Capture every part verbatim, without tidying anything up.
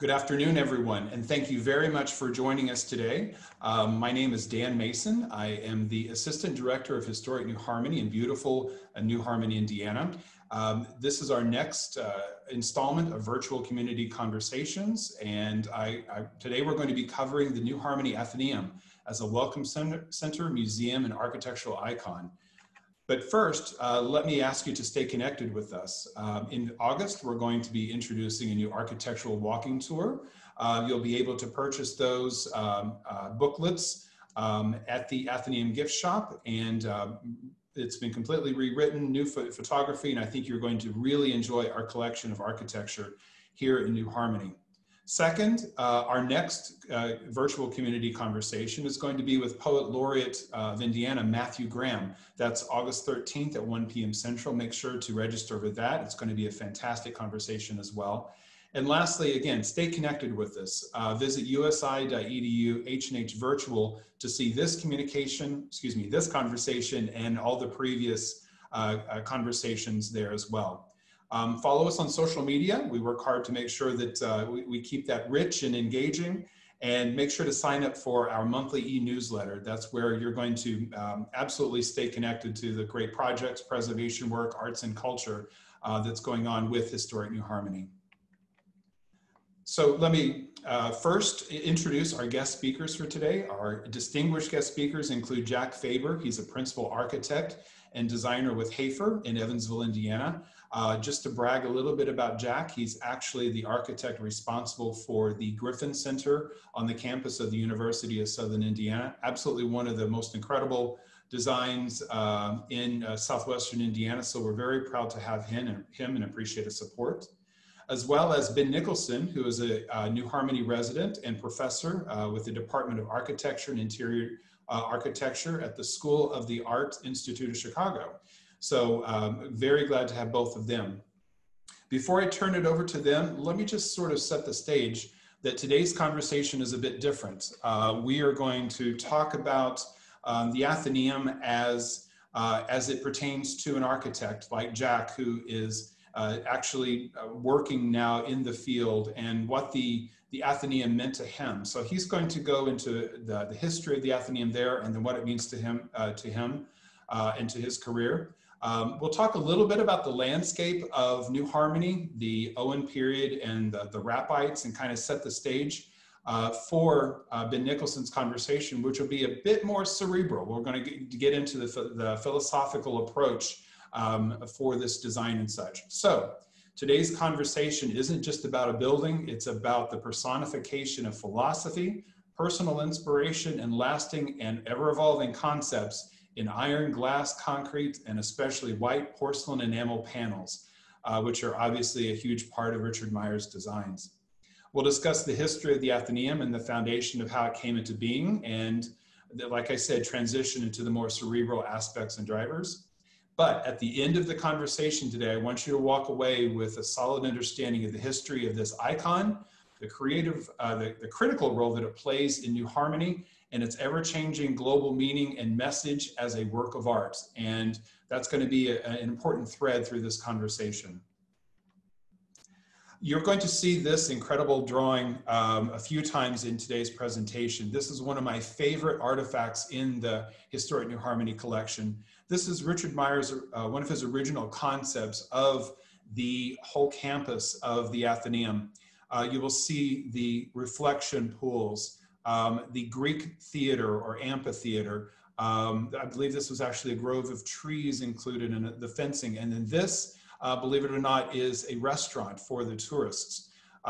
Good afternoon, everyone, and thank you very much for joining us today. Um, my name is Dan Mason. I am the Assistant Director of Historic New Harmony in beautiful uh, New Harmony, Indiana. Um, this is our next uh, installment of Virtual Community Conversations, and I, I, today we're going to be covering the New Harmony Athenaeum as a welcome center, center, museum, and architectural icon. But first, uh, let me ask you to stay connected with us. Um, in August, we're going to be introducing a new architectural walking tour. Uh, you'll be able to purchase those um, uh, booklets um, at the Athenaeum gift shop. And uh, it's been completely rewritten, new ph photography, and I think you're going to really enjoy our collection of architecture here in New Harmony. Second, uh, our next uh, virtual community conversation is going to be with Poet Laureate uh, of Indiana, Matthew Graham. That's August thirteenth at one p m Central. Make sure to register for that. It's going to be a fantastic conversation as well. And lastly, again, stay connected with us. Uh, visit u s i dot e d u H and H Virtual to see this communication, excuse me, this conversation and all the previous uh, uh, conversations there as well. Um, follow us on social media. We work hard to make sure that uh, we, we keep that rich and engaging, and make sure to sign up for our monthly e-newsletter. That's where you're going to um, absolutely stay connected to the great projects, preservation work, arts and culture uh, that's going on with Historic New Harmony. So let me uh, first introduce our guest speakers for today. Our distinguished guest speakers include Jack Faber. He's a principal architect and designer with Hafer in Evansville, Indiana. Uh, just to brag a little bit about Jack, he's actually the architect responsible for the Griffin Center on the campus of the University of Southern Indiana. Absolutely one of the most incredible designs uh, in uh, Southwestern Indiana, so we're very proud to have him and, him and appreciate his support. As well as Ben Nicholson, who is a uh, New Harmony resident and professor uh, with the Department of Architecture and Interior uh, Architecture at the School of the Art Institute of Chicago. So um, very glad to have both of them. Before I turn it over to them, let me just sort of set the stage that today's conversation is a bit different. Uh, we are going to talk about um, the Athenaeum as, uh, as it pertains to an architect like Jack, who is uh, actually uh, working now in the field, and what the, the Athenaeum meant to him. So he's going to go into the, the history of the Athenaeum there, and then what it means to him, uh, to him uh, and to his career. Um, we'll talk a little bit about the landscape of New Harmony, the Owen period, and the, the Rappites, and kind of set the stage uh, for uh, Ben Nicholson's conversation, which will be a bit more cerebral. We're going to get into the, the philosophical approach um, for this design and such. So today's conversation isn't just about a building, it's about the personification of philosophy, personal inspiration, and lasting and ever-evolving concepts in iron, glass, concrete, and especially white porcelain enamel panels, uh, which are obviously a huge part of Richard Meier's designs. We'll discuss the history of the Athenaeum and the foundation of how it came into being, and the, like I said, transition into the more cerebral aspects and drivers. But at the end of the conversation today, I want you to walk away with a solid understanding of the history of this icon, the creative, uh, the, the critical role that it plays in New Harmony, and its ever-changing global meaning and message as a work of art. And that's going to be a, an important thread through this conversation. You're going to see this incredible drawing um, a few times in today's presentation. This is one of my favorite artifacts in the Historic New Harmony collection. This is Richard Meier's, uh, one of his original concepts of the whole campus of the Athenaeum. Uh, you will see the reflection pools, Um, the Greek theater or amphitheater. Um, I believe this was actually a grove of trees included in the fencing. And then this, uh, believe it or not, is a restaurant for the tourists.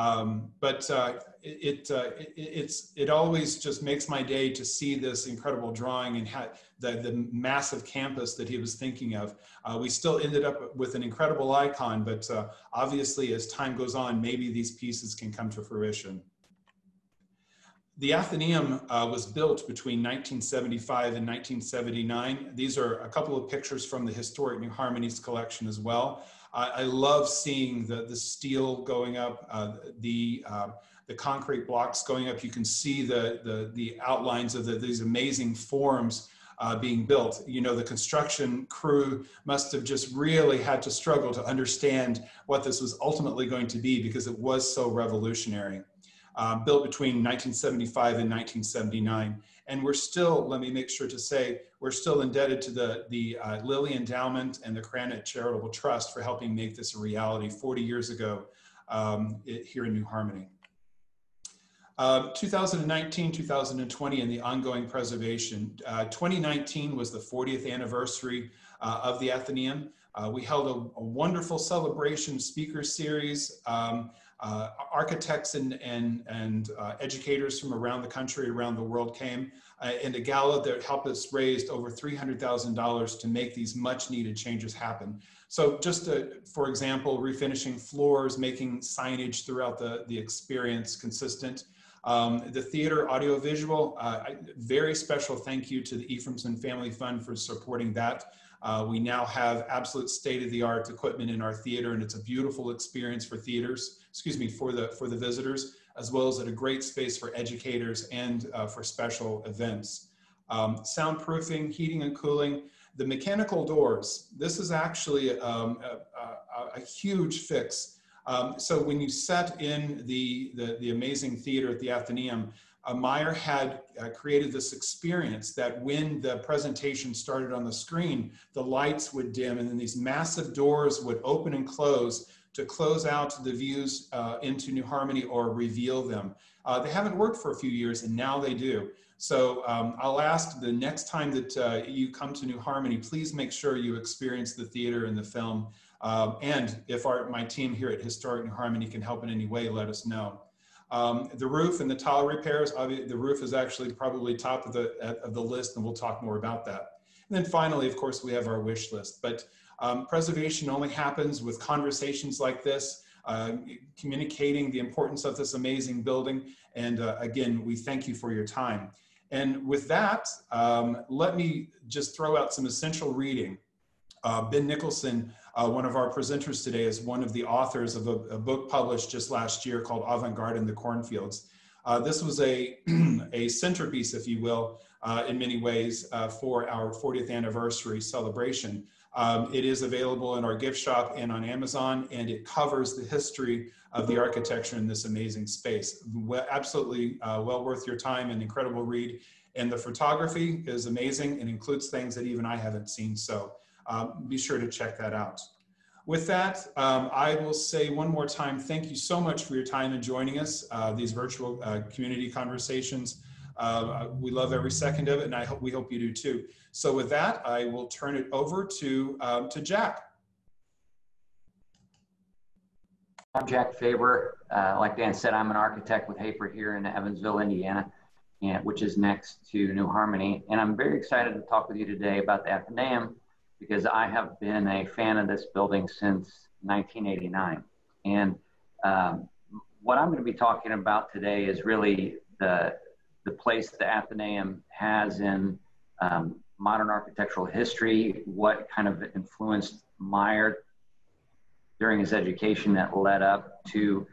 Um, but uh, it, uh, it, it's, it always just makes my day to see this incredible drawing and ha the, the massive campus that he was thinking of. Uh, we still ended up with an incredible icon, but uh, obviously as time goes on, maybe these pieces can come to fruition. The Athenaeum uh, was built between nineteen seventy-five and nineteen seventy-nine. These are a couple of pictures from the Historic New Harmonies collection as well. Uh, I love seeing the, the steel going up, uh, the, uh, the concrete blocks going up. You can see the, the, the outlines of the, these amazing forms uh, being built. You know, the construction crew must have just really had to struggle to understand what this was ultimately going to be, because it was so revolutionary. uh, built between nineteen seventy-five and nineteen seventy-nine. And we're still, let me make sure to say, we're still endebted to the, the uh, Lilly Endowment and the Cranit Charitable Trust for helping make this a reality forty years ago um, it, here in New Harmony. Uh, two thousand nineteen, two thousand twenty, and the ongoing preservation. Uh, twenty nineteen was the fortieth anniversary uh, of the Athenaeum. Uh, we held a, a wonderful celebration speaker series. Um, uh, architects and, and, and uh, educators from around the country, around the world came, uh, and a gala that helped us raise over three hundred thousand dollars to make these much needed changes happen. So just to, for example, refinishing floors, making signage throughout the, the experience consistent. Um, the theater audiovisual, uh, very special thank you to the Ephraimson Family Fund for supporting that. Uh, we now have absolute state-of-the-art equipment in our theater, and it's a beautiful experience for theaters, excuse me, for the, for the visitors, as well as at a great space for educators and uh, for special events. Um, soundproofing, heating and cooling, the mechanical doors. This is actually um, a, a, a huge fix. Um, so when you set in the, the, the amazing theater at the Athenaeum, uh, Meier had uh, created this experience that when the presentation started on the screen, the lights would dim and then these massive doors would open and close to close out the views uh, into New Harmony or reveal them. Uh, they haven't worked for a few years and now they do. So um, I'll ask the next time that uh, you come to New Harmony, please make sure you experience the theater and the film. Um, and if our, my team here at Historic New Harmony can help in any way, let us know. Um, the roof and the tile repairs, the roof is actually probably top of the, of the list, and we'll talk more about that. And then finally, of course, we have our wish list. But um, preservation only happens with conversations like this, uh, communicating the importance of this amazing building. And uh, again, we thank you for your time. And with that, um, let me just throw out some essential reading. Uh, Ben Nicholson, uh, one of our presenters today, is one of the authors of a, a book published just last year called Avant-Garde in the Cornfields. Uh, this was a, a centerpiece, if you will, uh, in many ways uh, for our fortieth anniversary celebration. Um, it is available in our gift shop and on Amazon, and it covers the history of the architecture in this amazing space. Well, absolutely uh, well worth your time, an incredible read. And the photography is amazing and includes things that even I haven't seen. So Uh, be sure to check that out. With that, um, I will say one more time, thank you so much for your time and joining us, uh, these virtual uh, community conversations. Uh, we love every second of it, and I hope we hope you do too. So with that, I will turn it over to, um, to Jack. I'm Jack Faber. Uh, like Dan said, I'm an architect with Hafer here in Evansville, Indiana, and, which is next to New Harmony. And I'm very excited to talk with you today about the Athenaeum, because I have been a fan of this building since nineteen eighty-nine. And um, what I'm gonna be talking about today is really the, the place the Athenaeum has in um, modern architectural history, what kind of influenced Meier during his education that led up to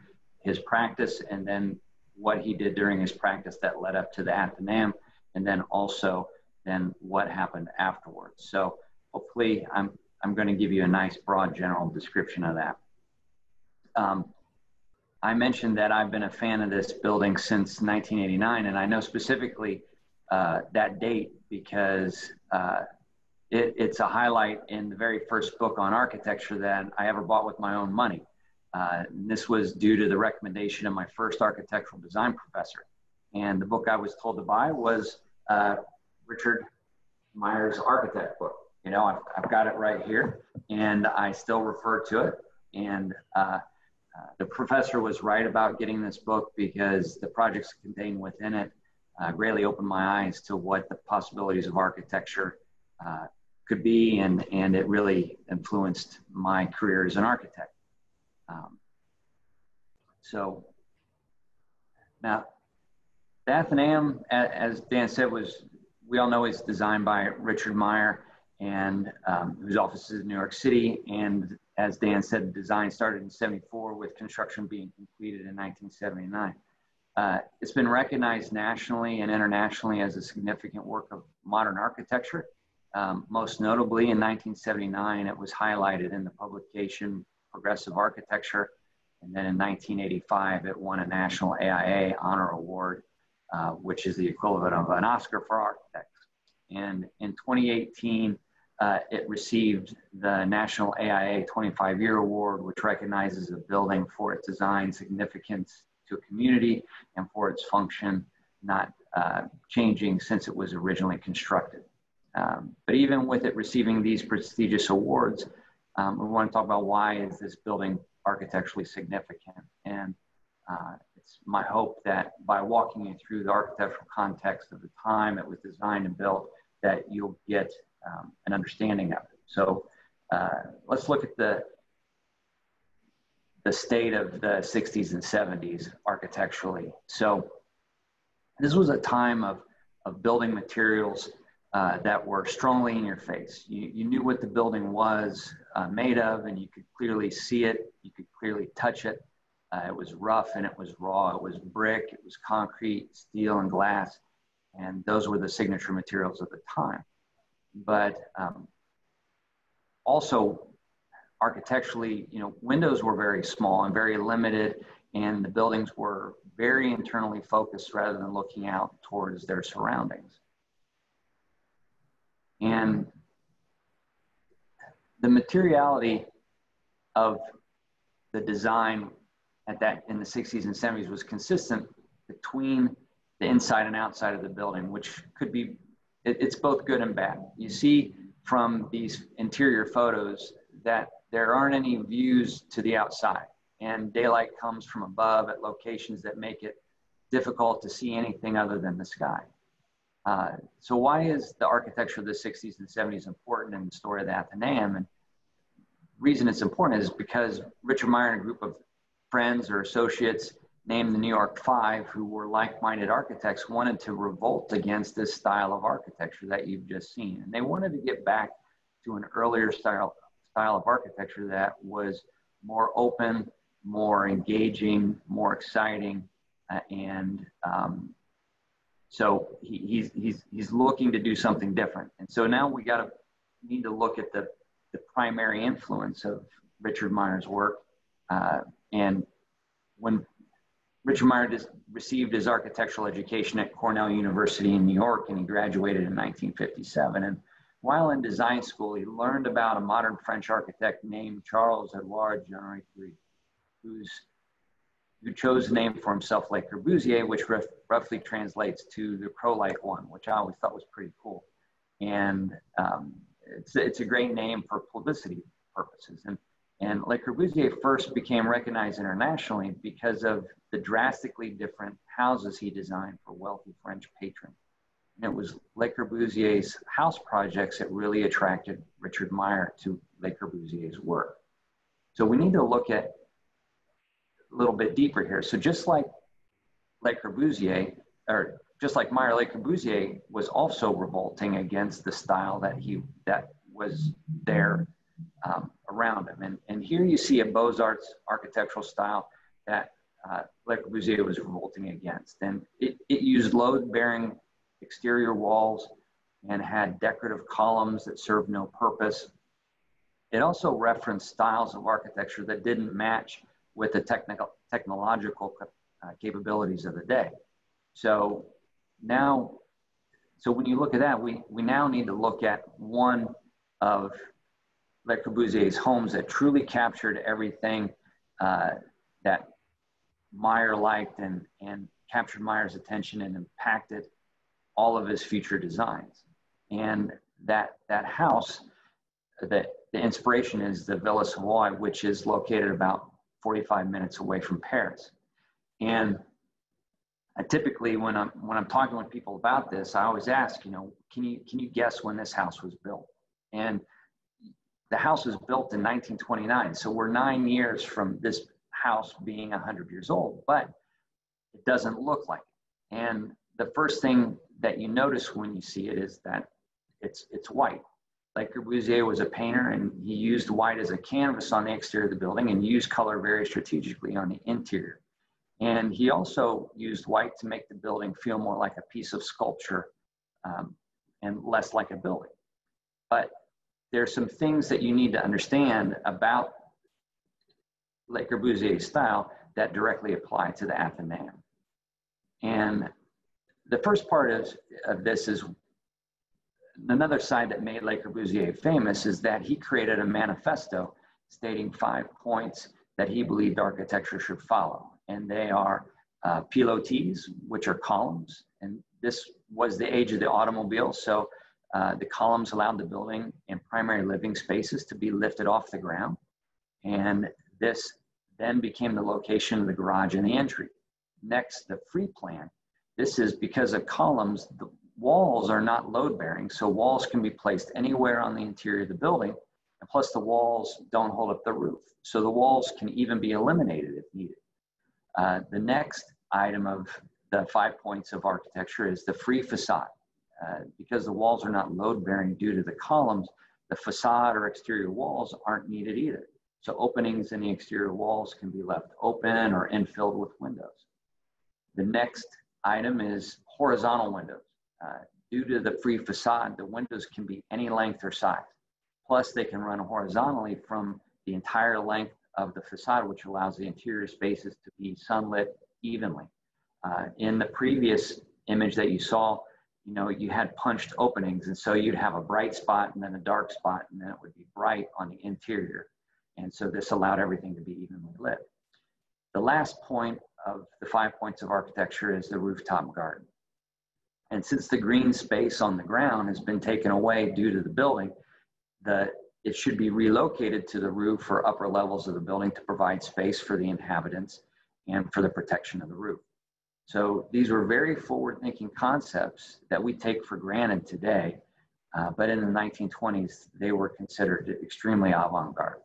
his practice, and then what he did during his practice that led up to the Athenaeum, and then also then what happened afterwards. So, hopefully, I'm, I'm going to give you a nice, broad, general description of that. Um, I mentioned that I've been a fan of this building since nineteen eighty-nine, and I know specifically uh, that date because uh, it, it's a highlight in the very first book on architecture that I ever bought with my own money. Uh, this was due to the recommendation of my first architectural design professor. And the book I was told to buy was uh, Richard Meier's architect book. You know, I've, I've got it right here, and I still refer to it. And uh, uh, the professor was right about getting this book because the projects contained within it uh, greatly opened my eyes to what the possibilities of architecture uh, could be, and, and it really influenced my career as an architect. Um, so, now, the Athenaeum, as Dan said, was, we all know it's designed by Richard Meier, and um, whose office is in New York City. And as Dan said, design started in seventy-four with construction being completed in nineteen seventy-nine. Uh, it's been recognized nationally and internationally as a significant work of modern architecture. Um, most notably in nineteen seventy-nine, it was highlighted in the publication Progressive Architecture And then in nineteen eighty-five, it won a National A I A Honor Award, uh, which is the equivalent of an Oscar for architects. And in twenty eighteen, uh, it received the National A I A twenty-five year Award, which recognizes a building for its design significance to a community and for its function not uh, changing since it was originally constructed. Um, but even with it receiving these prestigious awards, um, we want to talk about why is this building architecturally significant. And uh, it's my hope that by walking you through the architectural context of the time it was designed and built, that you'll get um, an understanding of it. So uh, let's look at the, the state of the sixties and seventies architecturally. So this was a time of, of building materials Uh, that were strongly in your face. You, you knew what the building was uh, made of, and you could clearly see it, you could clearly touch it. Uh, it was rough and it was raw. It was brick, it was concrete, steel, and glass, and those were the signature materials of the time. But um, also, architecturally, you know, windows were very small and very limited, and the buildings were very internally focused rather than looking out towards their surroundings. And the materiality of the design at that in the sixties and seventies was consistent between the inside and outside of the building, which could be, it, it's both good and bad. You see from these interior photos that there aren't any views to the outside, and daylight comes from above at locations that make it difficult to see anything other than the sky. Uh, so why is the architecture of the sixties and seventies important in the story of the Athenaeum? And the reason it's important is because Richard Meier and a group of friends or associates named the New York Five, who were like-minded architects, wanted to revolt against this style of architecture that you've just seen. And they wanted to get back to an earlier style, style of architecture that was more open, more engaging, more exciting, uh, and um, So he, he's, he's, he's looking to do something different. And so now we gotta need to look at the, the primary influence of Richard Meier's work. Uh, and when Richard Meier just received his architectural education at Cornell University in New York, and he graduated in nineteen fifty-seven. And while in design school, he learned about a modern French architect named Charles Edouard Jean-Henri, who's who chose the name for himself Le Corbusier, which ref, roughly translates to the crow-like one, which I always thought was pretty cool. And um, it's, it's a great name for publicity purposes. And, and Le Corbusier first became recognized internationally because of the drastically different houses he designed for wealthy French patrons. And it was Le Corbusier's house projects that really attracted Richard Meier to Le Corbusier's work. So we need to look at little bit deeper here. So just like Le Corbusier, or just like Meier, Le Corbusier was also revolting against the style that he that was there um, around him. And, and here you see a Beaux-Arts architectural style that uh, Le Corbusier was revolting against. And it, it used load-bearing exterior walls and had decorative columns that served no purpose. It also referenced styles of architecture that didn't match with the technical, technological uh, capabilities of the day. So now, so when you look at that, we, we now need to look at one of Le Corbusier's homes that truly captured everything uh, that Meier liked and, and captured Meier's attention and impacted all of his future designs. And that, that house, that the inspiration is the Villa Savoye, which is located about forty-five minutes away from Paris. And I typically, when I'm when I'm talking with people about this, I always ask, you know, can you can you guess when this house was built? And the house was built in nineteen twenty-nine, so we're nine years from this house being one hundred years old, but it doesn't look like it. And the first thing that you notice when you see it is that it's it's white. Le Corbusier was a painter, and he used white as a canvas on the exterior of the building and used color very strategically on the interior. And he also used white to make the building feel more like a piece of sculpture um, and less like a building. But there's some things that you need to understand about Le Corbusier style that directly apply to the Athenaeum. And the first part of, of this is another side that made Le Corbusier famous is that he created a manifesto stating five points that he believed architecture should follow. And they are uh, pilotis, which are columns. And this was the age of the automobile. So uh, the columns allowed the building and primary living spaces to be lifted off the ground. And this then became the location of the garage and the entry. Next, the free plan. This is because of columns, the walls are not load bearing. So walls can be placed anywhere on the interior of the building. And plus the walls don't hold up the roof. So the walls can even be eliminated if needed. Uh, the next item of the five points of architecture is the free facade. Uh, because the walls are not load bearing due to the columns, the facade or exterior walls aren't needed either. So openings in the exterior walls can be left open or infilled with windows. The next item is horizontal windows. Uh, due to the free facade, the windows can be any length or size. Plus they can run horizontally from the entire length of the facade, which allows the interior spaces to be sunlit evenly. Uh, in the previous image that you saw, you know, you had punched openings, and so you'd have a bright spot and then a dark spot, and then it would be bright on the interior. And so this allowed everything to be evenly lit. The last point of the five points of architecture is the rooftop garden. And since the green space on the ground has been taken away due to the building, the, it should be relocated to the roof or upper levels of the building to provide space for the inhabitants and for the protection of the roof. So these were very forward-thinking concepts that we take for granted today, uh, but in the nineteen twenties, they were considered extremely avant-garde.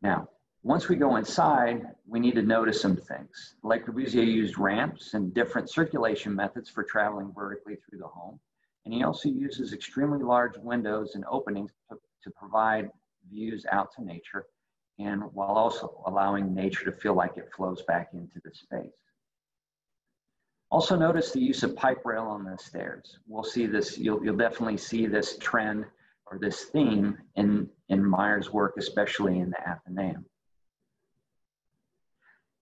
Now, once we go inside, we need to notice some things. Le Corbusier used ramps and different circulation methods for traveling vertically through the home. And he also uses extremely large windows and openings to, to provide views out to nature, and while also allowing nature to feel like it flows back into the space. Also notice the use of pipe rail on the stairs. We'll see this, you'll, you'll definitely see this trend or this theme in, in Meier's work, especially in the Athenaeum.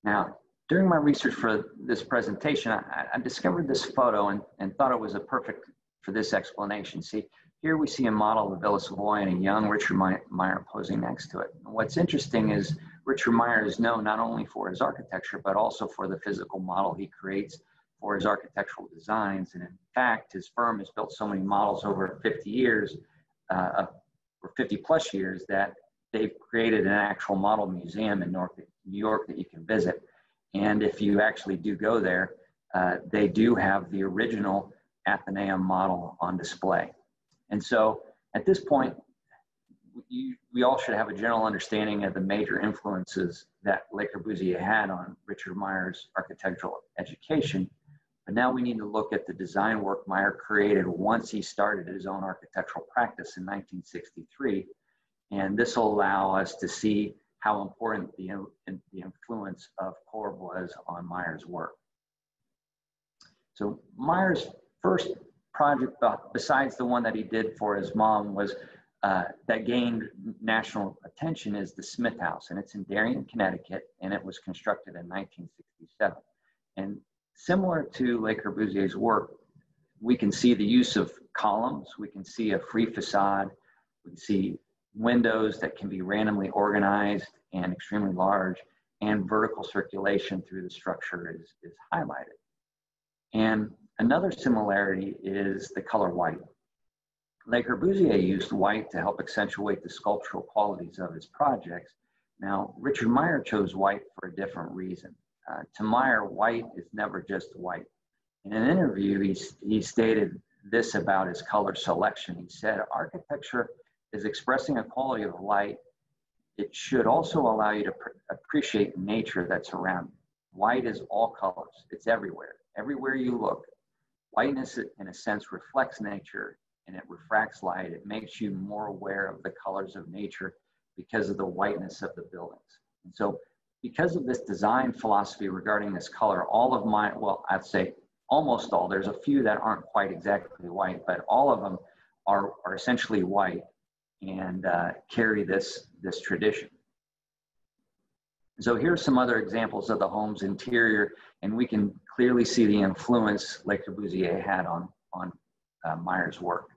Now, during my research for this presentation, I, I discovered this photo and, and thought it was a perfect for this explanation. See, here we see a model of the Villa Savoye and a young Richard Meier posing next to it. And what's interesting is Richard Meier is known not only for his architecture, but also for the physical model he creates for his architectural designs. And in fact, his firm has built so many models over fifty years, uh, or fifty plus years, that they've created an actual model museum in North New York that you can visit. And if you actually do go there, uh, they do have the original Athenaeum model on display. And so at this point, you, we all should have a general understanding of the major influences that Le Corbusier had on Richard Meier's architectural education. But now we need to look at the design work Meier created once he started his own architectural practice in nineteen sixty-three. And this will allow us to see how important the, in, the influence of Corb was on Meier's work. So Meier's first project, besides the one that he did for his mom, was uh, that gained national attention, is the Smith House, and it's in Darien, Connecticut, and it was constructed in nineteen sixty-seven. And similar to Le Corbusier's work, we can see the use of columns, we can see a free facade, we can see windows that can be randomly organized and extremely large, and vertical circulation through the structure is, is highlighted. And another similarity is the color white. Le Corbusier used white to help accentuate the sculptural qualities of his projects. Now, Richard Meier chose white for a different reason. Uh, to Meier, white is never just white. In an interview, he, he stated this about his color selection. He said, "Architecture is expressing a quality of light. It should also allow you to appreciate nature that's around you. White is all colors. It's everywhere. Everywhere you look. Whiteness, in a sense, reflects nature, and it refracts light. It makes you more aware of the colors of nature because of the whiteness of the buildings." And so because of this design philosophy regarding this color, all of my, well, I'd say almost all, there's a few that aren't quite exactly white, but all of them are, are essentially white and uh, carry this, this tradition. So here's some other examples of the home's interior, and we can clearly see the influence Le Corbusier had on, on uh, Meier's work.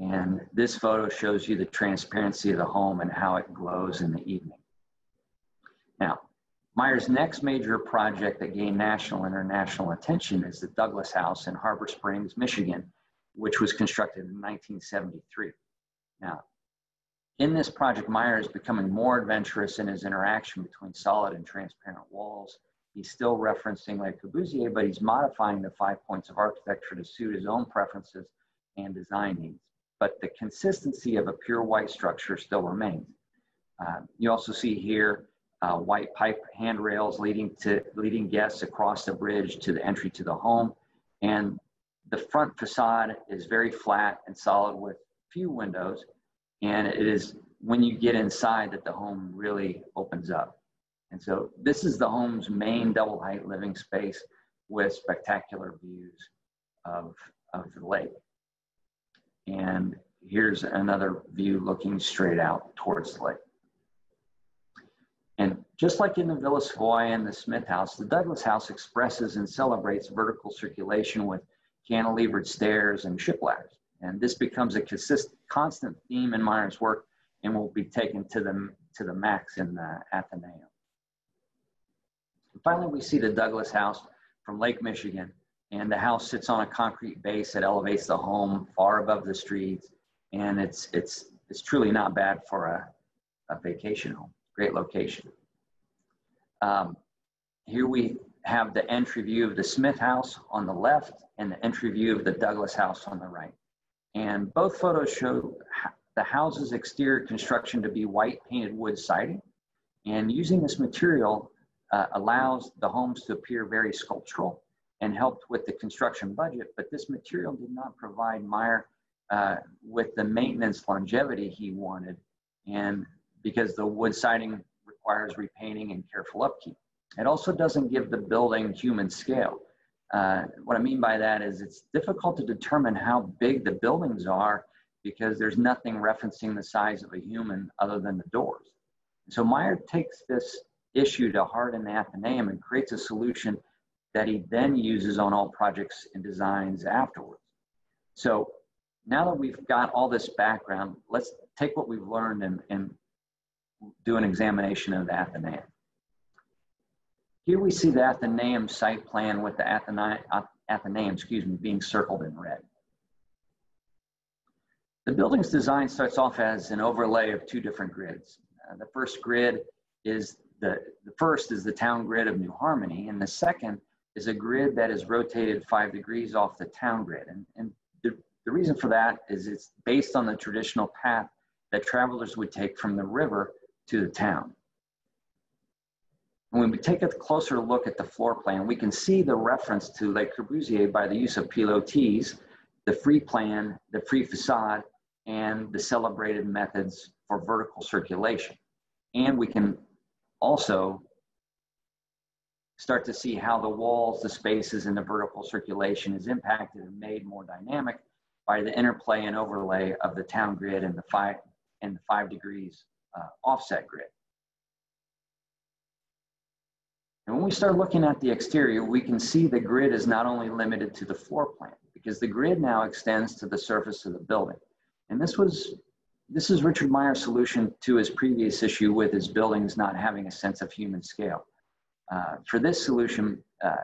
And this photo shows you the transparency of the home and how it glows in the evening. Now, Meier's next major project that gained national and international attention is the Douglas House in Harbor Springs, Michigan, which was constructed in nineteen seventy-three. Now, in this project, Meier is becoming more adventurous in his interaction between solid and transparent walls. He's still referencing Le Corbusier, but he's modifying the five points of architecture to suit his own preferences and design needs. But the consistency of a pure white structure still remains. Uh, you also see here uh, white pipe handrails leading, to, leading guests across the bridge to the entry to the home. And the front facade is very flat and solid with few windows. And it is when you get inside that the home really opens up. And so this is the home's main double height living space with spectacular views of, of the lake. And here's another view looking straight out towards the lake. And just like in the Villa Savoye and the Smith House, the Douglas House expresses and celebrates vertical circulation with cantilevered stairs and ship ladders. And this becomes a consistent, constant theme in Meier's work and will be taken to the, to the max in the Athenaeum. And finally, we see the Douglas House from Lake Michigan, and the house sits on a concrete base that elevates the home far above the streets, and it's, it's, it's truly not bad for a, a vacation home. Great location. Um, here we have the entry view of the Smith House on the left and the entry view of the Douglas House on the right. And both photos show the house's exterior construction to be white painted wood siding. And using this material uh, allows the homes to appear very sculptural and helped with the construction budget. But this material did not provide Meier uh, with the maintenance longevity he wanted, and because the wood siding requires repainting and careful upkeep. It also doesn't give the building human scale. Uh, what I mean by that is it's difficult to determine how big the buildings are because there's nothing referencing the size of a human other than the doors. So Meier takes this issue to heart in the Athenaeum and creates a solution that he then uses on all projects and designs afterwards. So now that we've got all this background, let's take what we've learned and, and do an examination of the Athenaeum. Here we see the Athenaeum site plan with the Athenaeum, Athenaeum, excuse me, being circled in red. The building's design starts off as an overlay of two different grids. Uh, the first grid is the, the first is the town grid of New Harmony, and the second is a grid that is rotated five degrees off the town grid. And, and the, the reason for that is it's based on the traditional path that travelers would take from the river to the town. When we take a closer look at the floor plan, we can see the reference to Le Corbusier by the use of pilotes, the free plan, the free facade, and the celebrated methods for vertical circulation. And we can also start to see how the walls, the spaces, and the vertical circulation is impacted and made more dynamic by the interplay and overlay of the town grid and the five, and the five degrees uh, offset grid. And when we start looking at the exterior, we can see the grid is not only limited to the floor plan, because the grid now extends to the surface of the building. And this was, this is Richard Meier's solution to his previous issue with his buildings not having a sense of human scale. Uh, for this solution, uh,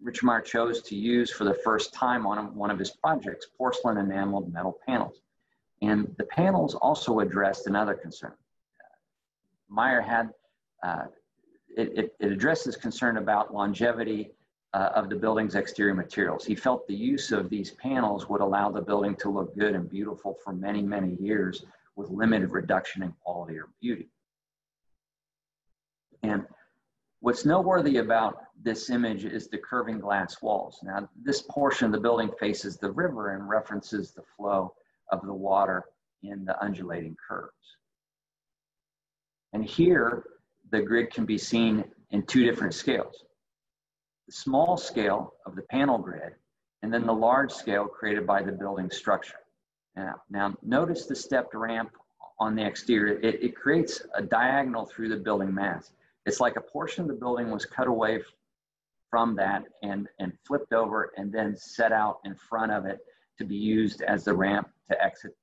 Richard Meier chose to use for the first time on one of his projects, porcelain enameled metal panels. And the panels also addressed another concern. Uh, Meier had, uh, It, it, it addresses concern about longevity uh, of the building's exterior materials. He felt the use of these panels would allow the building to look good and beautiful for many, many years with limited reduction in quality or beauty. And what's noteworthy about this image is the curving glass walls. Now, this portion of the building faces the river and references the flow of the water in the undulating curves. And here, the grid can be seen in two different scales. The small scale of the panel grid, and then the large scale created by the building structure. Now, now notice the stepped ramp on the exterior. It, it creates a diagonal through the building mass. It's like a portion of the building was cut away from that and, and flipped over and then set out in front of it to be used as the ramp to exit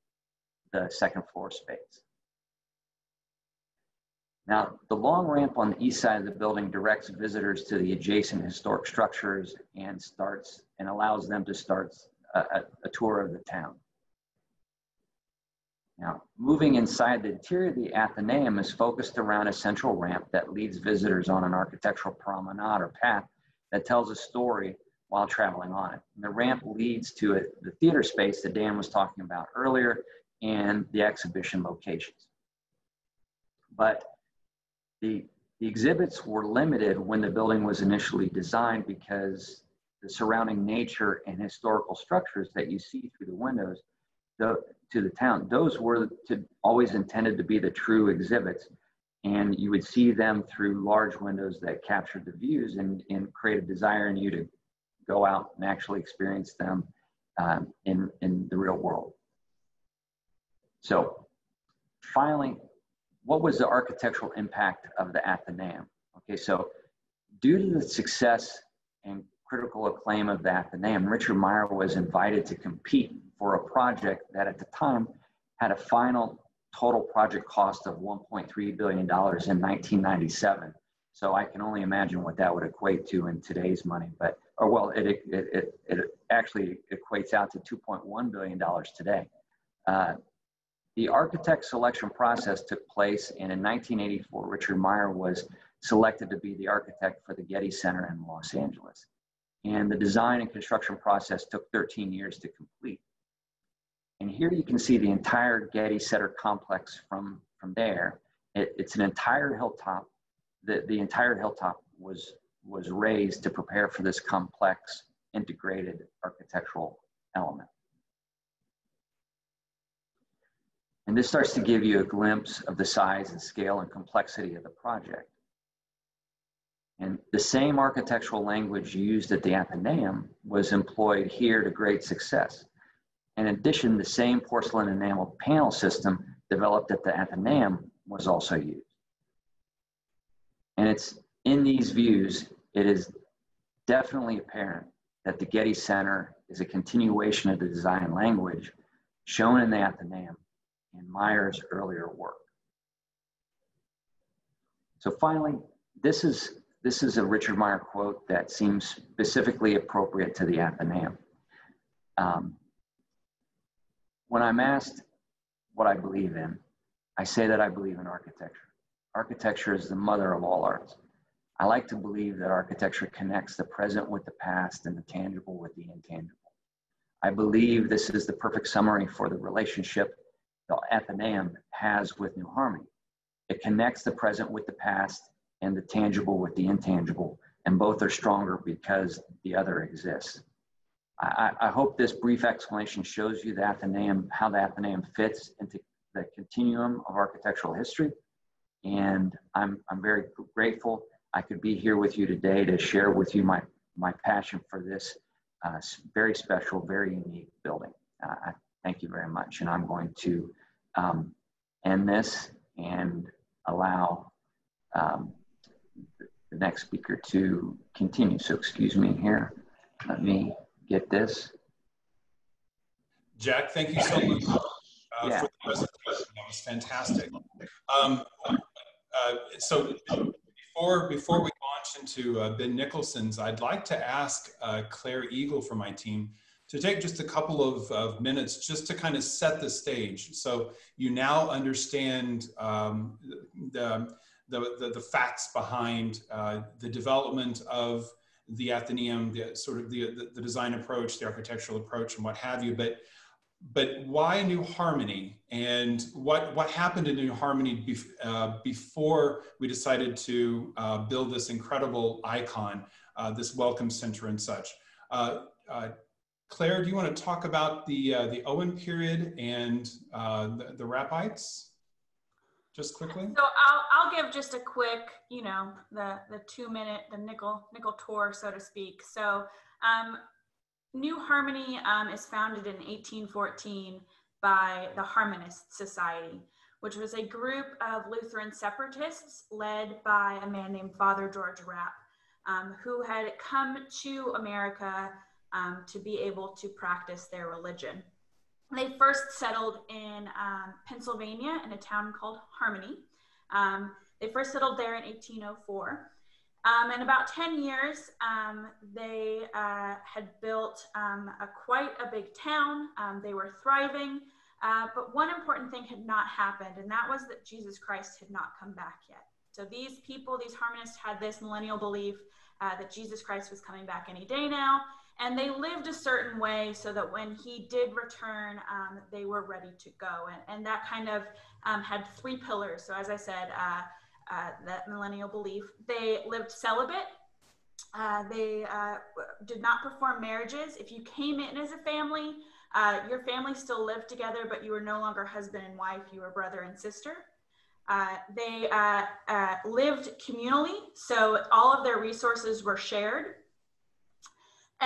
the second floor space. Now, the long ramp on the east side of the building directs visitors to the adjacent historic structures and starts and allows them to start a, a, a tour of the town. Now, moving inside the interior of the Athenaeum is focused around a central ramp that leads visitors on an architectural promenade or path that tells a story while traveling on it. And the ramp leads to a, the theater space that Dan was talking about earlier and the exhibition locations. But The, the exhibits were limited when the building was initially designed because the surrounding nature and historical structures that you see through the windows the, to the town, those were to, always intended to be the true exhibits. And you would see them through large windows that captured the views and, and create a desire in you to go out and actually experience them um, in, in the real world. So finally, what was the architectural impact of the Athenaeum? Okay, so due to the success and critical acclaim of the Athenaeum, Richard Meier was invited to compete for a project that at the time had a final total project cost of one point three billion dollars in nineteen ninety-seven. So I can only imagine what that would equate to in today's money, but, or well, it, it, it, it actually equates out to two point one billion dollars today. Uh, The architect selection process took place, and in nineteen eighty-four, Richard Meier was selected to be the architect for the Getty Center in Los Angeles. And the design and construction process took thirteen years to complete. And here you can see the entire Getty Center complex from, from there. It, it's an entire hilltop. The, the entire hilltop was, was raised to prepare for this complex, integrated architectural element. And this starts to give you a glimpse of the size and scale and complexity of the project. And the same architectural language used at the Athenaeum was employed here to great success. In addition, the same porcelain enamel panel system developed at the Athenaeum was also used. And it's in these views, it is definitely apparent that the Getty Center is a continuation of the design language shown in the Athenaeum in Meier's earlier work. So finally, this is, this is a Richard Meier quote that seems specifically appropriate to the Athenaeum. Um, when I'm asked what I believe in, I say that I believe in architecture. Architecture is the mother of all arts. I like to believe that architecture connects the present with the past and the tangible with the intangible. I believe this is the perfect summary for the relationship the Athenaeum has with New Harmony. It connects the present with the past and the tangible with the intangible, and both are stronger because the other exists. I, I hope this brief explanation shows you the Athenaeum, how the Athenaeum fits into the continuum of architectural history, and I'm, I'm very grateful I could be here with you today to share with you my, my passion for this uh, very special, very unique building. Uh, I, Thank you very much. And I'm going to um, end this and allow um, the next speaker to continue. So excuse me here. Let me get this. Jack, thank you so much uh, yeah. for the presentation. That was fantastic. Um, uh, so before, before we launch into uh, Ben Nicholson's, I'd like to ask uh, Claire Eagle from my team to take just a couple of, of minutes just to kind of set the stage. So you now understand um, the, the, the, the facts behind uh, the development of the Athenaeum, the, sort of the, the design approach, the architectural approach, and what have you. But, but why New Harmony? And what, what happened in New Harmony bef uh, before we decided to uh, build this incredible icon, uh, this Welcome Center and such? Uh, uh, Claire, do you want to talk about the, uh, the Owen period and uh, the, the Rappites, just quickly? So I'll, I'll give just a quick, you know, the, the two minute, the nickel, nickel tour, so to speak. So um, New Harmony um, is founded in eighteen fourteen by the Harmonist Society, which was a group of Lutheran separatists led by a man named Father George Rapp, um, who had come to America um, to be able to practice their religion. They first settled in um, Pennsylvania in a town called Harmony. Um, they first settled there in eighteen oh four. Um, in about ten years, um, they uh, had built um, a quite a big town. Um, they were thriving, uh, but one important thing had not happened, and that was that Jesus Christ had not come back yet. So these people, these Harmonists, had this millennial belief uh, that Jesus Christ was coming back any day now, and they lived a certain way so that when he did return, um, they were ready to go. And, and that kind of um, had three pillars. So as I said, uh, Uh, that millennial belief. They lived celibate. Uh, they uh, did not perform marriages. If you came in as a family, uh, your family still lived together, but you were no longer husband and wife. You were brother and sister. Uh, they uh, uh, lived communally, so all of their resources were shared.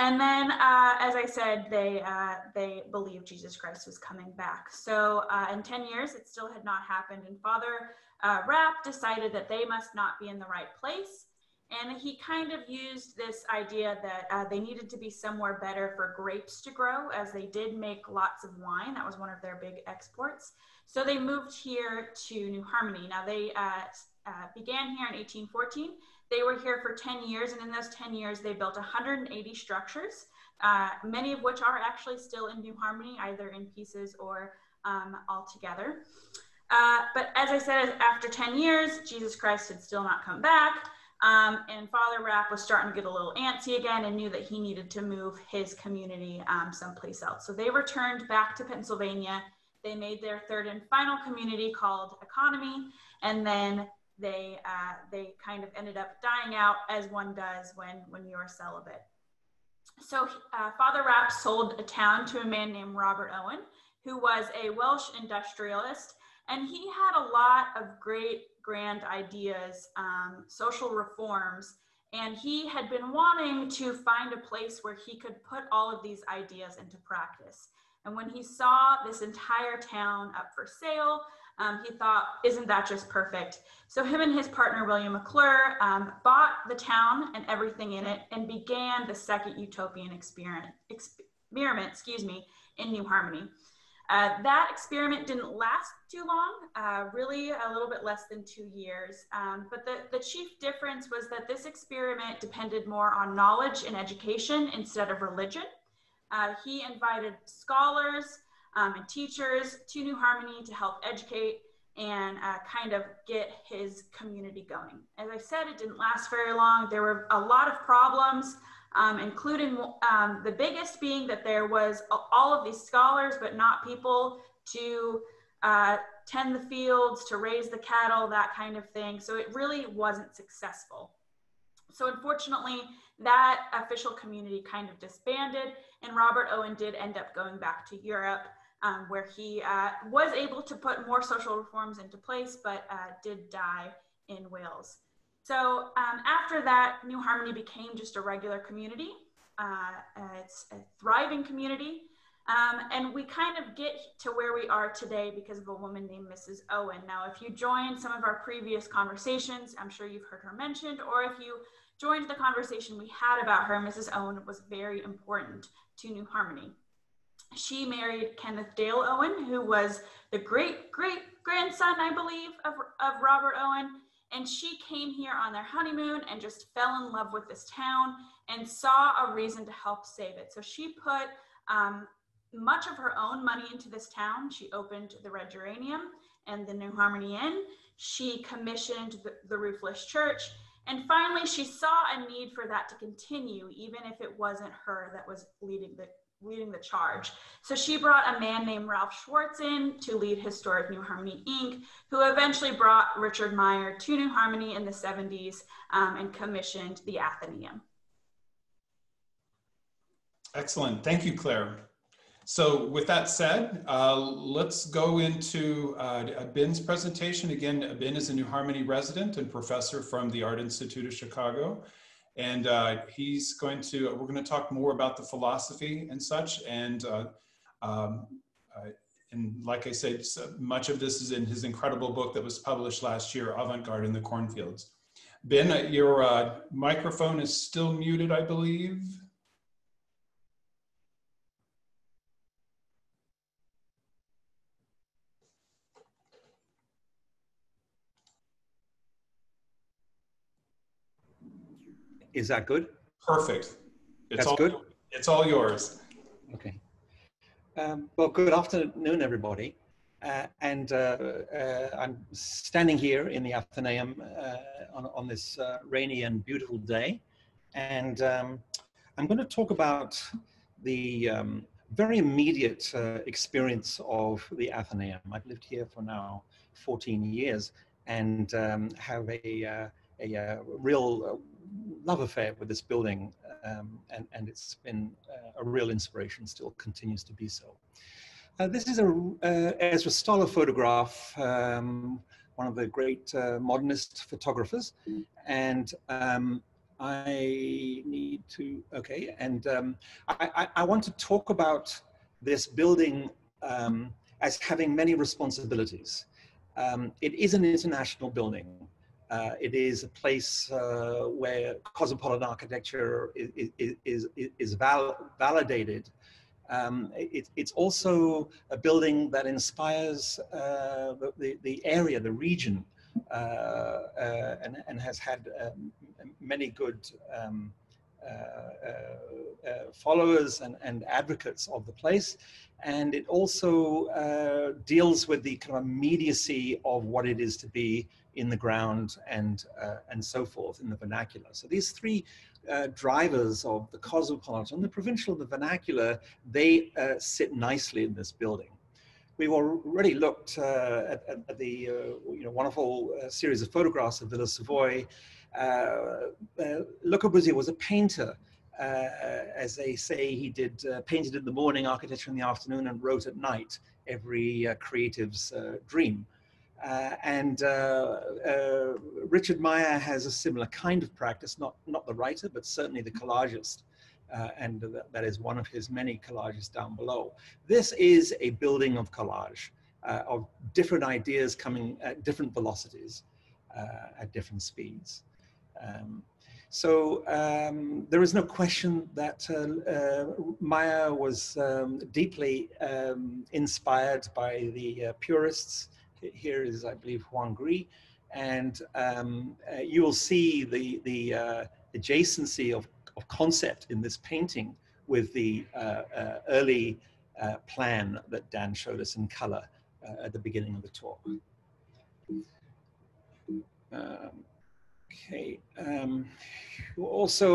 And then, uh, as I said, they, uh, they believed Jesus Christ was coming back. So uh, in ten years, it still had not happened. And Father uh, Rapp decided that they must not be in the right place. And he kind of used this idea that uh, they needed to be somewhere better for grapes to grow, as they did make lots of wine. That was one of their big exports. So they moved here to New Harmony. Now, they uh, uh, began here in eighteen fourteen. They were here for ten years, and in those ten years, they built one hundred eighty structures, uh, many of which are actually still in New Harmony, either in pieces or um, all together. Uh, but as I said, after ten years, Jesus Christ had still not come back, um, and Father Rapp was starting to get a little antsy again and knew that he needed to move his community um, someplace else. So they returned back to Pennsylvania. They made their third and final community called Economy, and then They, uh, they kind of ended up dying out, as one does when, when you are celibate. So uh, Father Rapp sold a town to a man named Robert Owen, who was a Welsh industrialist, and he had a lot of great grand ideas, um, social reforms, and he had been wanting to find a place where he could put all of these ideas into practice. And when he saw this entire town up for sale, Um, he thought, isn't that just perfect? So him and his partner, William McClure, um, bought the town and everything in it and began the second utopian experiment, experiment excuse me, in New Harmony. Uh, that experiment didn't last too long, uh, really a little bit less than two years. Um, but the, the chief difference was that this experiment depended more on knowledge and education instead of religion. Uh, he invited scholars, Um, and teachers to New Harmony to help educate and uh, kind of get his community going. As I said, it didn't last very long. There were a lot of problems, um, including um, the biggest being that there was all of these scholars, but not people to uh, tend the fields, to raise the cattle, that kind of thing. So it really wasn't successful. So unfortunately, that official community kind of disbanded, and Robert Owen did end up going back to Europe, Um, where he uh, was able to put more social reforms into place, but uh, did die in Wales. So um, after that, New Harmony became just a regular community. Uh, it's a thriving community. Um, and we kind of get to where we are today because of a woman named Missus Owen. Now, if you joined some of our previous conversations, I'm sure you've heard her mentioned, or if you joined the conversation we had about her, Missus Owen was very important to New Harmony. She married Kenneth Dale Owen, who was the great-great-grandson, I believe, of, of Robert Owen, and she came here on their honeymoon and just fell in love with this town and saw a reason to help save it. So she put um, much of her own money into this town. She opened the Red Geranium and the New Harmony Inn. She commissioned the, the Roofless Church. And finally, she saw a need for that to continue, even if it wasn't her that was leading the leading the charge. So she brought a man named Ralph Schwartz in to lead Historic New Harmony, Incorporated, who eventually brought Richard Meier to New Harmony in the seventies um, and commissioned the Athenaeum. Excellent. Thank you, Claire. So with that said, uh, let's go into uh, Abin's presentation. Again, Abin is a New Harmony resident and professor from the Art Institute of Chicago. And uh, he's going to, we're going to talk more about the philosophy and such. And uh, um, uh, And like I said, so much of this is in his incredible book that was published last year, Avant-Garde in the Cornfields. Ben, your uh, microphone is still muted, I believe. Is that good? Perfect. It's That's all good. It's all yours. Okay. Um, well, good afternoon, everybody. Uh, and uh, uh, I'm standing here in the Athenaeum uh, on, on this uh, rainy and beautiful day. And um, I'm going to talk about the um, very immediate uh, experience of the Athenaeum. I've lived here for now fourteen years and um, have a, uh, a, a real love affair with this building. Um, and, and it's been uh, a real inspiration, still continues to be so. Uh, this is a uh, Ezra Stoller photograph, um, one of the great uh, modernist photographers. And um, I need to, okay, and um, I, I, I want to talk about this building um, as having many responsibilities. Um, it is an international building. Uh, it is a place uh, where cosmopolitan architecture is, is, is, is val validated. Um, it, it's also a building that inspires uh, the, the area, the region, uh, uh, and, and has had um, many good um, uh, uh, followers and, and advocates of the place. And it also uh, deals with the kind of immediacy of what it is to be in the ground and uh, and so forth in the vernacular. So these three uh, drivers of the cosmopolitan, the provincial, the vernacular, they uh, sit nicely in this building. We've already looked uh, at, at the uh, you know wonderful uh, series of photographs of Villa Savoye. Uh, uh, Le Corbusier was a painter. Uh, as they say, he did uh, painted in the morning, architecture in the afternoon, and wrote at night, every uh, creative's uh, dream. Uh, and uh, uh, Richard Meier has a similar kind of practice, not, not the writer, but certainly the collagist. Uh, and th that is one of his many collages down below. This is a building of collage, uh, of different ideas coming at different velocities, uh, at different speeds. Um, So um, there is no question that uh, uh, Meier was um, deeply um, inspired by the uh, purists. Here is, I believe, Juan Gris, and um, uh, you will see the, the uh, adjacency of, of concept in this painting with the uh, uh, early uh, plan that Dan showed us in color uh, at the beginning of the talk. Um, Okay, um, also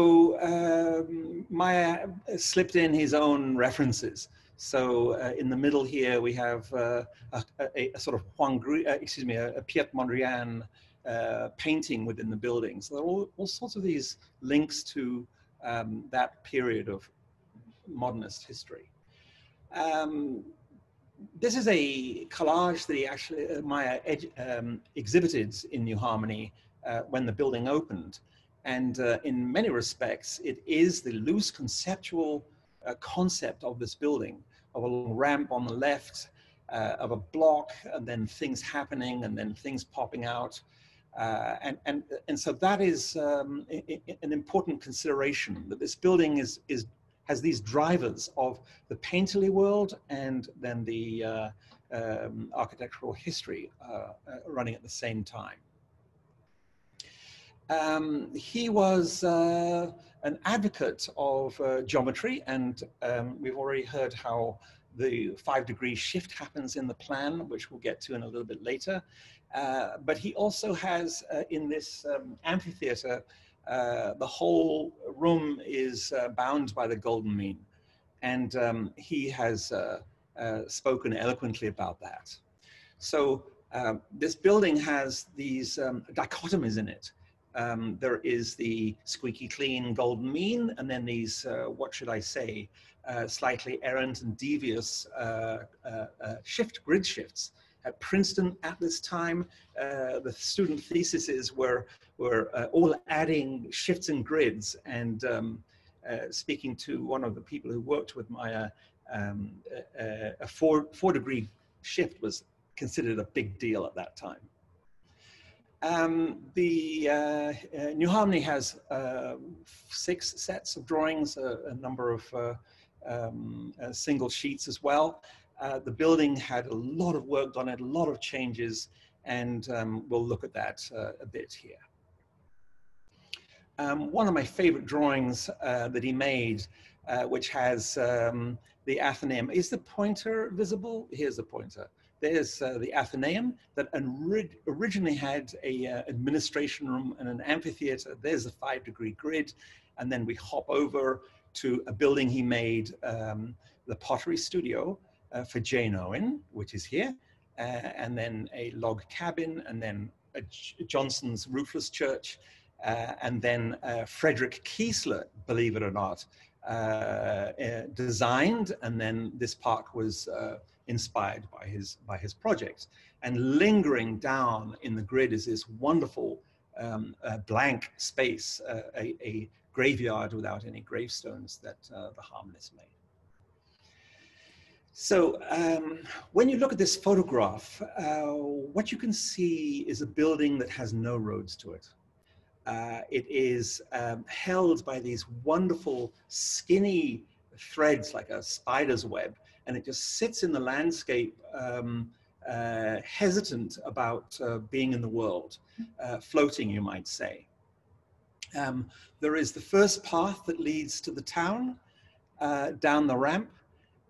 um, Meier slipped in his own references. So uh, in the middle here we have uh, a, a, a sort of Juan Gris, uh, excuse me, a, a Piet Mondrian uh, painting within the building. So there are all, all sorts of these links to um, that period of modernist history. Um, this is a collage that he actually, uh, Meier ed, um, exhibited in New Harmony Uh, when the building opened, and uh, in many respects it is the loose conceptual uh, concept of this building, of a little ramp on the left, uh, of a block, and then things happening and then things popping out, uh, and and and so that is um, I I an important consideration, that this building is is has these drivers of the painterly world and then the uh, um, architectural history uh, uh, running at the same time. Um, he was uh, an advocate of uh, geometry, and um, we've already heard how the five degree shift happens in the plan, which we'll get to in a little bit later. Uh, but he also has uh, in this um, amphitheater, uh, the whole room is uh, bound by the golden mean, and um, he has uh, uh, spoken eloquently about that. So uh, this building has these um, dichotomies in it. Um, there is the squeaky clean golden mean, and then these, uh, what should I say, uh, slightly errant and devious uh, uh, uh, shift, grid shifts. At Princeton at this time, uh, the student theses were, were uh, all adding shifts and grids, and um, uh, speaking to one of the people who worked with Meier, um, a, a four, four degree shift was considered a big deal at that time. Um, the uh, uh, New Harmony has uh, six sets of drawings, a, a number of uh, um, uh, single sheets as well. Uh, the building had a lot of work done, had a lot of changes, and um, we'll look at that uh, a bit here. Um, one of my favorite drawings uh, that he made, uh, which has um, the Athenaeum. Is the pointer visible? Here's the pointer. There's uh, the Athenaeum that originally had an uh, administration room and an amphitheater. There's a five degree grid. And then we hop over to a building he made, um, the pottery studio uh, for Jane Owen, which is here, uh, and then a log cabin, and then a Johnson's Roofless Church, uh, and then uh, Frederick Kiesler, believe it or not, uh, uh, designed, and then this park was uh, inspired by his by his project. And lingering down in the grid is this wonderful um, uh, blank space, uh, a, a graveyard without any gravestones that uh, the Harmonist made. So um, when you look at this photograph, uh, what you can see is a building that has no roads to it. Uh, it is um, held by these wonderful skinny threads like a spider's web, and it just sits in the landscape, um, uh, hesitant about uh, being in the world, uh, floating, you might say. Um, there is the first path that leads to the town, uh, down the ramp,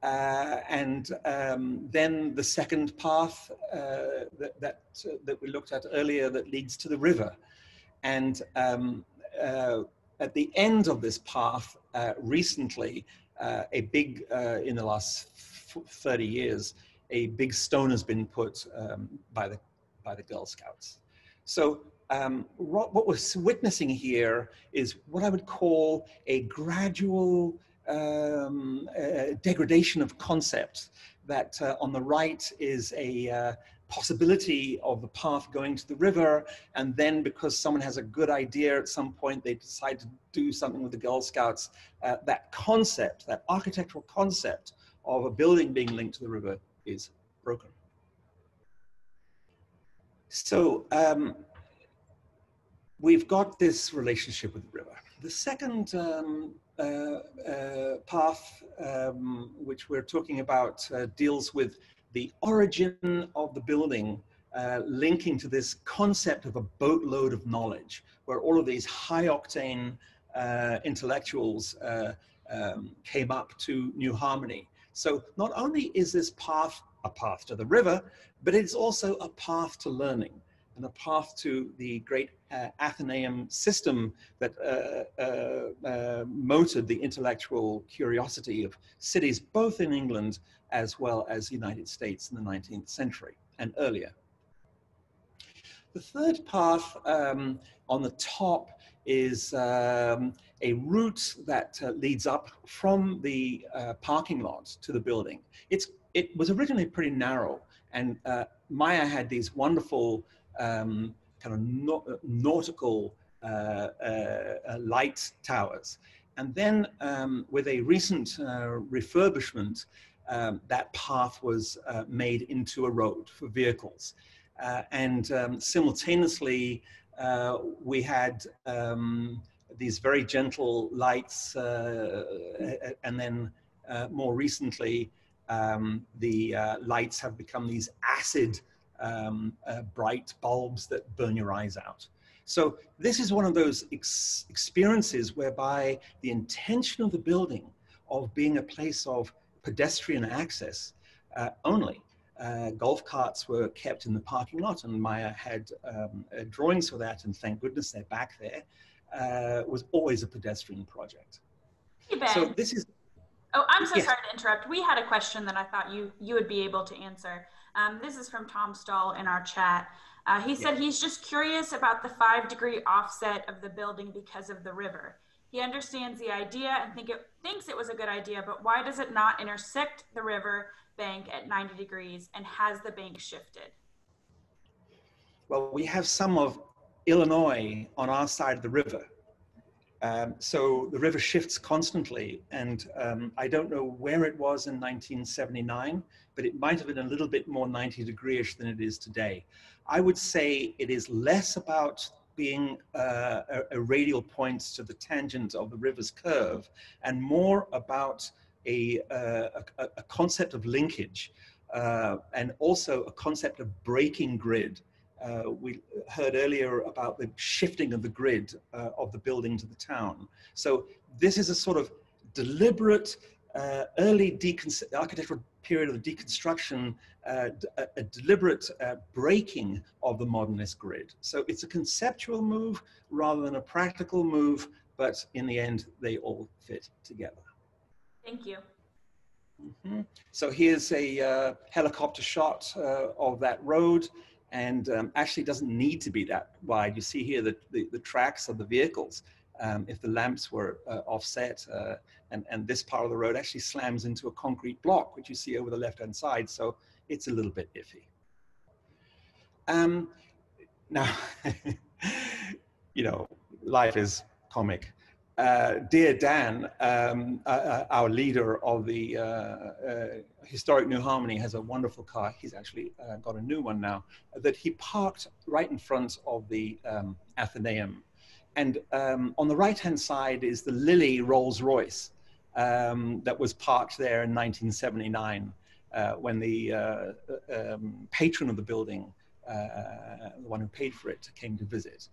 uh, and um, then the second path uh, that, that, uh, that we looked at earlier that leads to the river. And um, uh, at the end of this path, uh, recently, Uh, a big, uh, in the last thirty years, a big stone has been put um, by the by the Girl Scouts. So um, what we're witnessing here is what I would call a gradual um, uh, degradation of concept. That uh, on the right is a uh, possibility of the path going to the river, and then because someone has a good idea at some point, they decide to do something with the Girl Scouts. Uh, that concept, that architectural concept of a building being linked to the river is broken. So um, we've got this relationship with the river. The second um, uh, uh, path, um, which we're talking about, uh, deals with the origin of the building, uh, linking to this concept of a boatload of knowledge, where all of these high octane uh, intellectuals uh, um, came up to New Harmony. So not only is this path a path to the river, but it's also a path to learning and a path to the great uh, Athenaeum system that uh, uh, uh, motored the intellectual curiosity of cities, both in England as well as the United States in the nineteenth century and earlier. The third path um, on the top is um, a route that uh, leads up from the uh, parking lot to the building. It's, it was originally pretty narrow, and uh, Meier had these wonderful um, kind of nau nautical uh, uh, uh, light towers. And then um, with a recent uh, refurbishment, Um, that path was uh, made into a road for vehicles. Uh, and um, simultaneously, uh, we had um, these very gentle lights, uh, and then uh, more recently, um, the uh, lights have become these acid, um, uh, bright bulbs that burn your eyes out. So this is one of those ex experiences whereby the intention of the building of being a place of pedestrian access uh, only. Uh, golf carts were kept in the parking lot, and Meier had um, uh, drawings for that, and thank goodness they're back there. Uh, it was always a pedestrian project. Hey Ben. So this is. Oh, I'm so yes. sorry to interrupt. We had a question that I thought you, you would be able to answer. Um, this is from Tom Stahl in our chat. Uh, he said yes. he's just curious about the five degree offset of the building because of the river. He understands the idea and think it, thinks it was a good idea, but why does it not intersect the river bank at ninety degrees, and has the bank shifted? Well, we have some of Illinois on our side of the river. Um, so the river shifts constantly, and um, I don't know where it was in nineteen seventy-nine, but it might have been a little bit more ninety degree-ish than it is today. I would say it is less about being uh, a, a radial point to the tangent of the river's curve, and more about a, uh, a, a concept of linkage, uh, and also a concept of breaking grid. Uh, we heard earlier about the shifting of the grid uh, of the building to the town. So this is a sort of deliberate uh, early decon- architectural period of the deconstruction, uh, a, a deliberate uh, breaking of the modernist grid. So it's a conceptual move rather than a practical move, but in the end, they all fit together. Thank you. Mm-hmm. So here's a uh, helicopter shot uh, of that road. And um, actually doesn't need to be that wide. You see here the, the, the tracks of the vehicles, um, if the lamps were uh, offset, uh, and, and this part of the road actually slams into a concrete block, which you see over the left-hand side, so it's a little bit iffy. Um, now, you know, life is comic. Uh, dear Dan, um, uh, our leader of the uh, uh, Historic New Harmony, has a wonderful car. He's actually uh, got a new one now that he parked right in front of the um, Athenaeum. And um, on the right-hand side is the Lily Rolls-Royce um, that was parked there in nineteen seventy-nine uh, when the uh, um, patron of the building, uh, the one who paid for it, came to visit.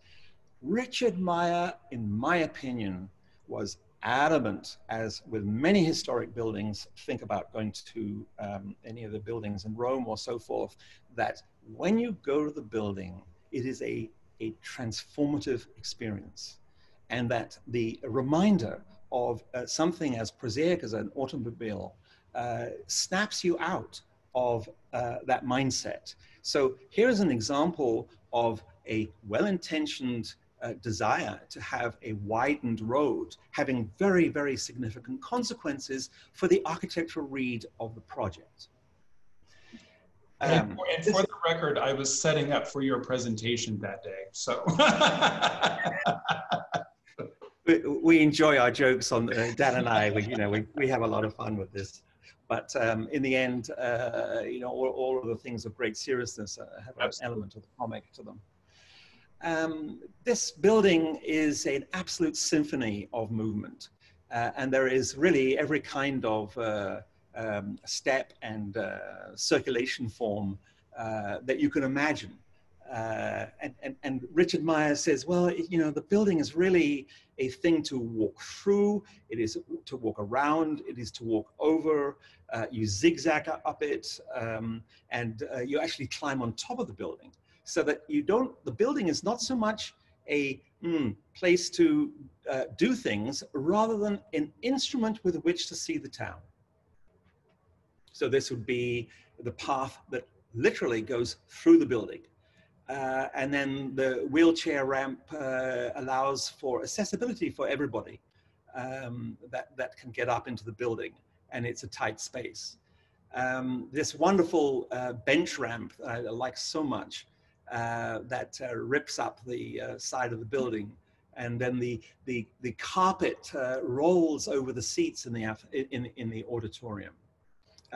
Richard Meier, in my opinion, was adamant, as with many historic buildings, think about going to um, any of the buildings in Rome or so forth, that when you go to the building, it is a, a transformative experience. And that the reminder of uh, something as prosaic as an automobile uh, snaps you out of uh, that mindset. So here's an example of a well-intentioned uh, desire to have a widened road, having very, very significant consequences for the architectural read of the project. Um, and, for, and for the record, I was setting up for your presentation that day, so. we, we enjoy our jokes on, uh, Dan and I, we, you know, we, we have a lot of fun with this. But um, in the end, uh, you know, all, all of the things of great seriousness uh, have an element of the comic to them. Um, this building is an absolute symphony of movement, uh, and there is really every kind of uh, um, step and uh, circulation form uh, that you can imagine. Uh, and, and, and Richard Meier says, well, you know, the building is really a thing to walk through, it is to walk around, it is to walk over, uh, you zigzag up it, um, and uh, you actually climb on top of the building. So that you don't, the building is not so much a mm, place to uh, do things rather than an instrument with which to see the town. So this would be the path that literally goes through the building. Uh, and then the wheelchair ramp uh, allows for accessibility for everybody um, that, that can get up into the building, and it's a tight space. Um, this wonderful uh, bench ramp that I like so much, Uh, that uh, rips up the uh, side of the building, and then the the, the carpet uh, rolls over the seats in the in in the auditorium,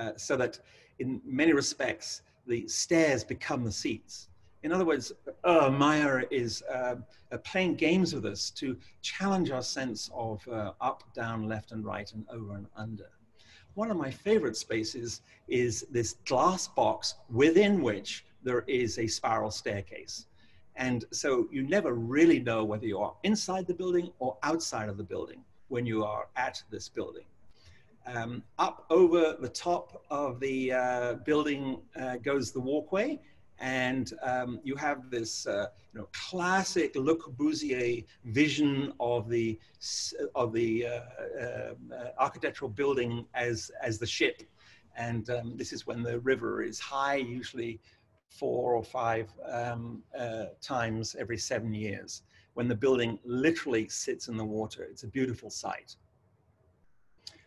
uh, so that in many respects the stairs become the seats. In other words, uh, Meier is uh, uh, playing games with us to challenge our sense of uh, up, down, left, and right, and over and under. One of my favorite spaces is this glass box within which there is a spiral staircase. And so you never really know whether you are inside the building or outside of the building when you are at this building. Um, up over the top of the uh, building uh, goes the walkway, and um, you have this uh, you know, classic Le Corbusier vision of the, of the uh, uh, uh, architectural building as, as the ship. And um, this is when the river is high, usually four or five um, uh, times every seven years, when the building literally sits in the water. It's a beautiful sight.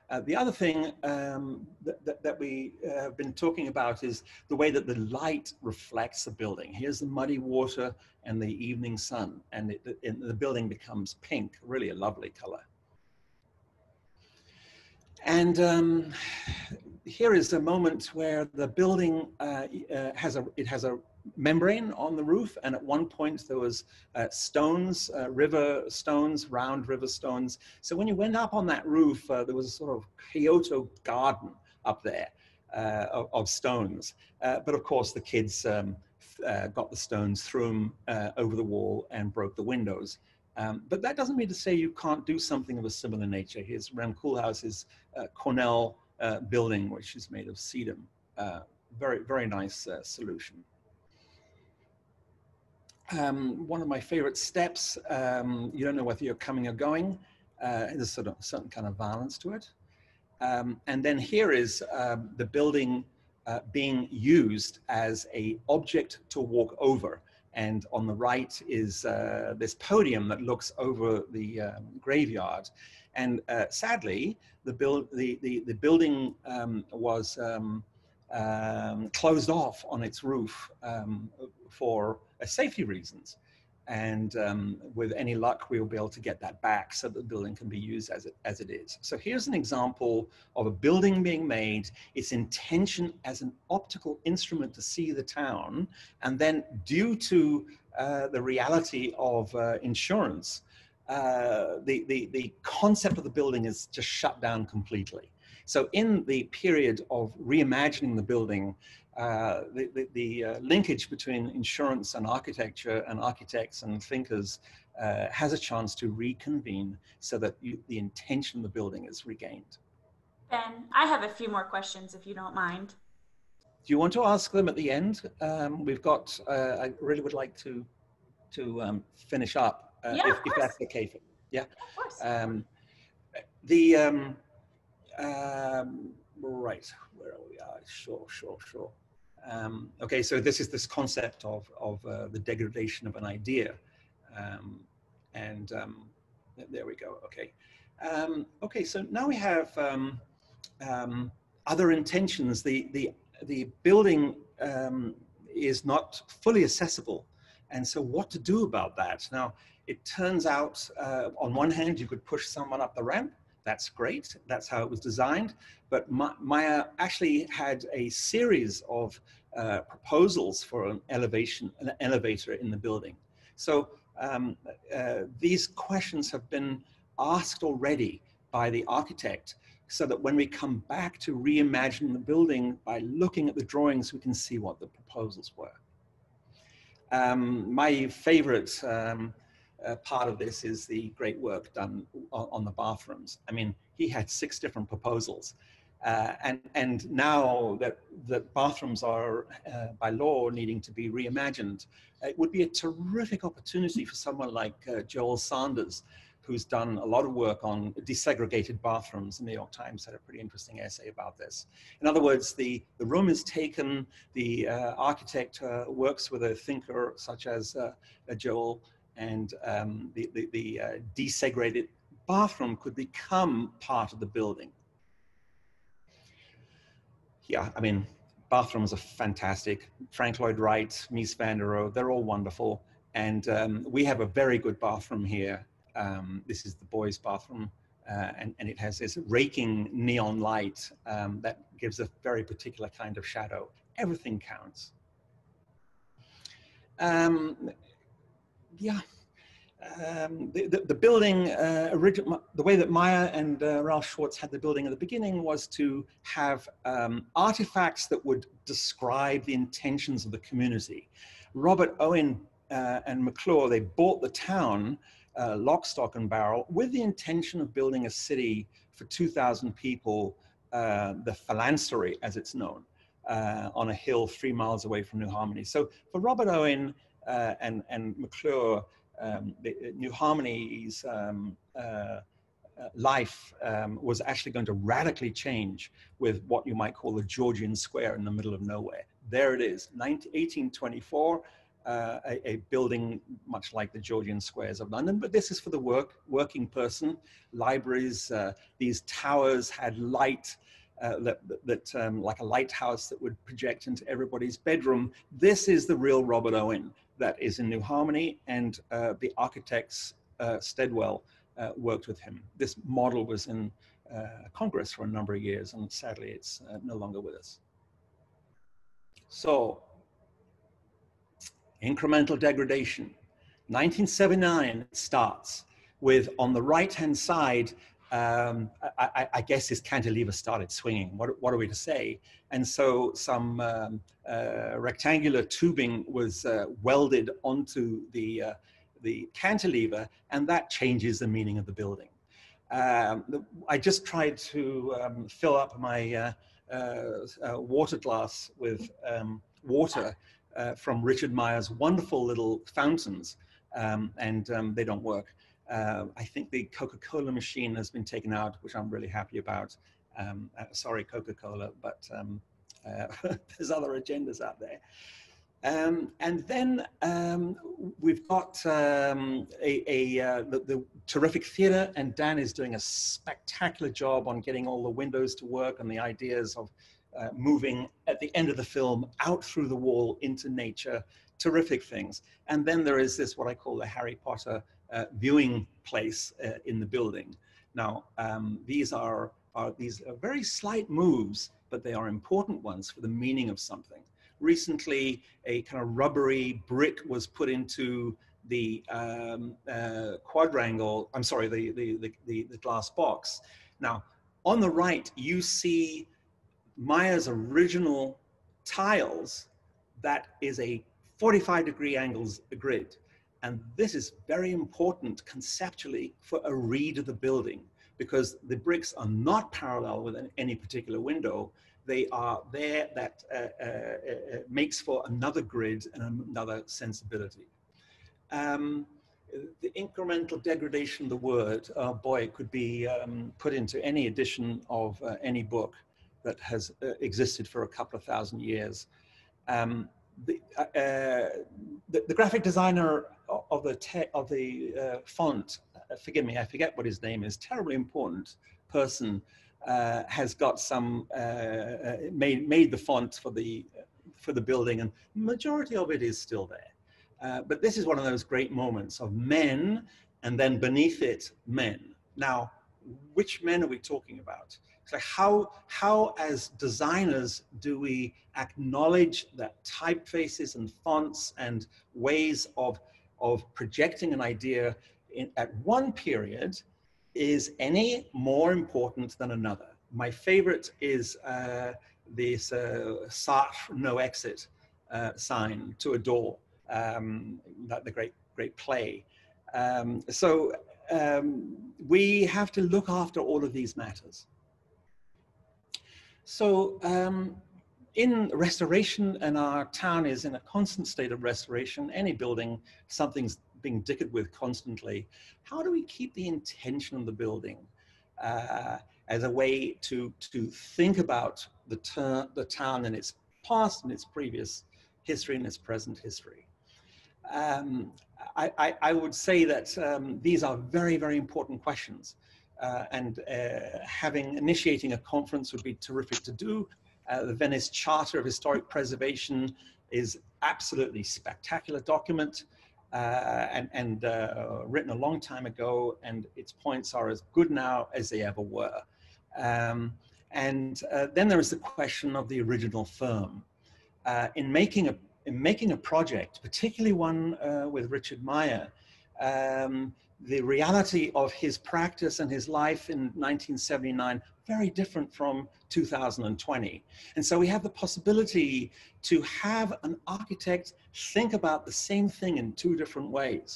Uh, the other thing um, that, that, that we uh, have been talking about is the way that the light reflects the building. Here's the muddy water and the evening sun, and, it, and the building becomes pink, really a lovely color. And um, here is a moment where the building uh, uh, has a, it has a membrane on the roof, and at one point there was uh, stones, uh, river stones, round river stones. So when you went up on that roof, uh, there was a sort of Kyoto garden up there uh, of, of stones. Uh, but of course the kids um, uh, got the stones, threw them uh, over the wall and broke the windows. Um, but that doesn't mean to say you can't do something of a similar nature. Here's Rem Koolhaas's uh, Cornell uh, building, which is made of sedum. Uh, very, very nice uh, solution. Um, one of my favorite steps, um, you don't know whether you're coming or going. Uh, there's sort of a certain kind of violence to it. Um, and then here is uh, the building uh, being used as an object to walk over. And on the right is uh, this podium that looks over the um, graveyard. And uh, sadly, the, build, the, the, the building um, was um, um, closed off on its roof um, for uh, safety reasons. And um, with any luck, we'll be able to get that back so that the building can be used as it, as it is. So here's an example of a building being made, its intention as an optical instrument to see the town, and then due to uh, the reality of uh, insurance, uh, the, the, the concept of the building is just shut down completely. So in the period of reimagining the building, Uh, the, the, the uh, linkage between insurance and architecture and architects and thinkers uh, has a chance to reconvene so that you, the intention of the building is regained. Ben, I have a few more questions if you don't mind. Do you want to ask them at the end? Um, we've got, uh, I really would like to, to um, finish up uh, yeah, if, if that's okay for you. Yeah, of course. Um, the, um, um, right, where are we? Uh, sure, sure, sure. Um, okay, so this is this concept of, of uh, the degradation of an idea. Um, and um, there we go, okay. Um, okay, so now we have um, um, other intentions. The, the, the building um, is not fully accessible. And so what to do about that? Now, it turns out uh, on one hand, you could push someone up the ramp. That's great, that's how it was designed. But Meier actually had a series of uh, proposals for an elevation, an elevator in the building. So um, uh, these questions have been asked already by the architect so that when we come back to reimagine the building by looking at the drawings, we can see what the proposals were. Um, my favorite, um, Uh, part of this is the great work done on, on the bathrooms. I mean, he had six different proposals. Uh, and, and now that, that bathrooms are, uh, by law, needing to be reimagined, it would be a terrific opportunity for someone like uh, Joel Sanders, who's done a lot of work on desegregated bathrooms. The New York Times had a pretty interesting essay about this. In other words, the, the room is taken, the uh, architect uh, works with a thinker such as uh, uh, Joel, and um, the, the, the uh, desegregated bathroom could become part of the building. Yeah, I mean, bathrooms are fantastic. Frank Lloyd Wright, Mies van der Rohe, they're all wonderful. And um, we have a very good bathroom here. Um, this is the boys' bathroom, uh, and, and it has this raking neon light um, that gives a very particular kind of shadow. Everything counts. Um, Yeah, um, the, the, the building, uh, original, the way that Meier and uh, Ralph Schwartz had the building at the beginning was to have um, artifacts that would describe the intentions of the community. Robert Owen uh, and McClure, they bought the town, uh, lock, stock and barrel, with the intention of building a city for two thousand people, uh, the phalanstery as it's known, uh, on a hill three miles away from New Harmony. So for Robert Owen, Uh, and, and McClure, um, the, New Harmony's um, uh, life um, was actually going to radically change with what you might call the Georgian Square in the middle of nowhere. There it is, eighteen twenty-four, uh, a, a building much like the Georgian Squares of London, but this is for the work, working person. Libraries, uh, these towers had light, uh, that, that um, like a lighthouse that would project into everybody's bedroom. This is the real Robert Owen that is in New Harmony, and uh, the architects, uh, Steadwell, uh, worked with him. This model was in uh, Congress for a number of years, and sadly it's uh, no longer with us. So, incremental degradation. nineteen seventy-nine starts with, on the right-hand side, um, I, I guess his cantilever started swinging. What, what are we to say? And so some um, uh, rectangular tubing was uh, welded onto the, uh, the cantilever, and that changes the meaning of the building. Um, the, I just tried to um, fill up my uh, Uh, uh, water glass with um, water uh, from Richard Meier's wonderful little fountains, um, and um, they don't work. Uh, I think the Coca-Cola machine has been taken out, which I'm really happy about. Um, uh, sorry, Coca-Cola, but um, uh, there's other agendas out there. Um, and then um, we've got um, a, a, uh, the, the terrific theater, and Dan is doing a spectacular job on getting all the windows to work and the ideas of uh, moving at the end of the film out through the wall into nature, terrific things. And then there is this, what I call the Harry Potter uh, viewing place uh, in the building. Now, um, these are, are, these are very slight moves, but they are important ones for the meaning of something. Recently, a kind of rubbery brick was put into the um, uh, quadrangle, I'm sorry, the, the, the, the glass box. Now, on the right, you see Meier's original tiles. That is a forty-five degree angles grid. And this is very important conceptually for a read of the building, because the bricks are not parallel with any particular window. They are there, that uh, uh, uh, makes for another grid and another sensibility. Um, the incremental degradation of the word, oh boy, it could be um, put into any edition of uh, any book that has uh, existed for a couple of thousand years. Um, the, uh, uh, the, the graphic designer of the, te of the uh, font, uh, forgive me, I forget what his name is, terribly important person, Uh, has got some uh, uh, made made the font for the uh, for the building, and majority of it is still there. Uh, but this is one of those great moments of men, and then beneath it, men. Now, which men are we talking about? So how how as designers do we acknowledge that typefaces and fonts and ways of of projecting an idea in, at one period? Is any more important than another? My favorite is uh, this uh, Sartre no exit uh, sign to a door, um, the great, great play. Um, so um, we have to look after all of these matters. So um, in restoration, and our town is in a constant state of restoration, any building, something's being dickered with constantly. How do we keep the intention of the building uh, as a way to to think about the, the town and its past and its previous history and its present history? Um, I, I, I would say that um, these are very, very important questions, uh, and uh, having initiating a conference would be terrific to do. Uh, the Venice Charter of Historic Preservation is absolutely spectacular document. Uh, and and uh, written a long time ago, and its points are as good now as they ever were. Um, and uh, then there is the question of the original firm. Uh, in making a in making a project, particularly one uh, with Richard Meier, um, the reality of his practice and his life in nineteen seventy-nine very different from two thousand twenty. And so we have the possibility to have an architect think about the same thing in two different ways.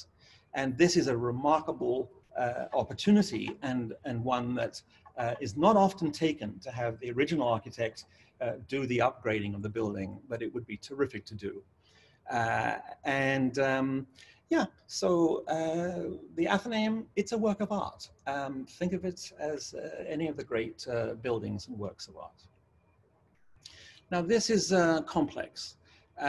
And this is a remarkable uh, opportunity, and, and one that uh, is not often taken, to have the original architect uh, do the upgrading of the building, but it would be terrific to do. Uh, and um, yeah, so uh, the Athenaeum, it's a work of art. Um, think of it as uh, any of the great uh, buildings and works of art. Now, this is uh, complex.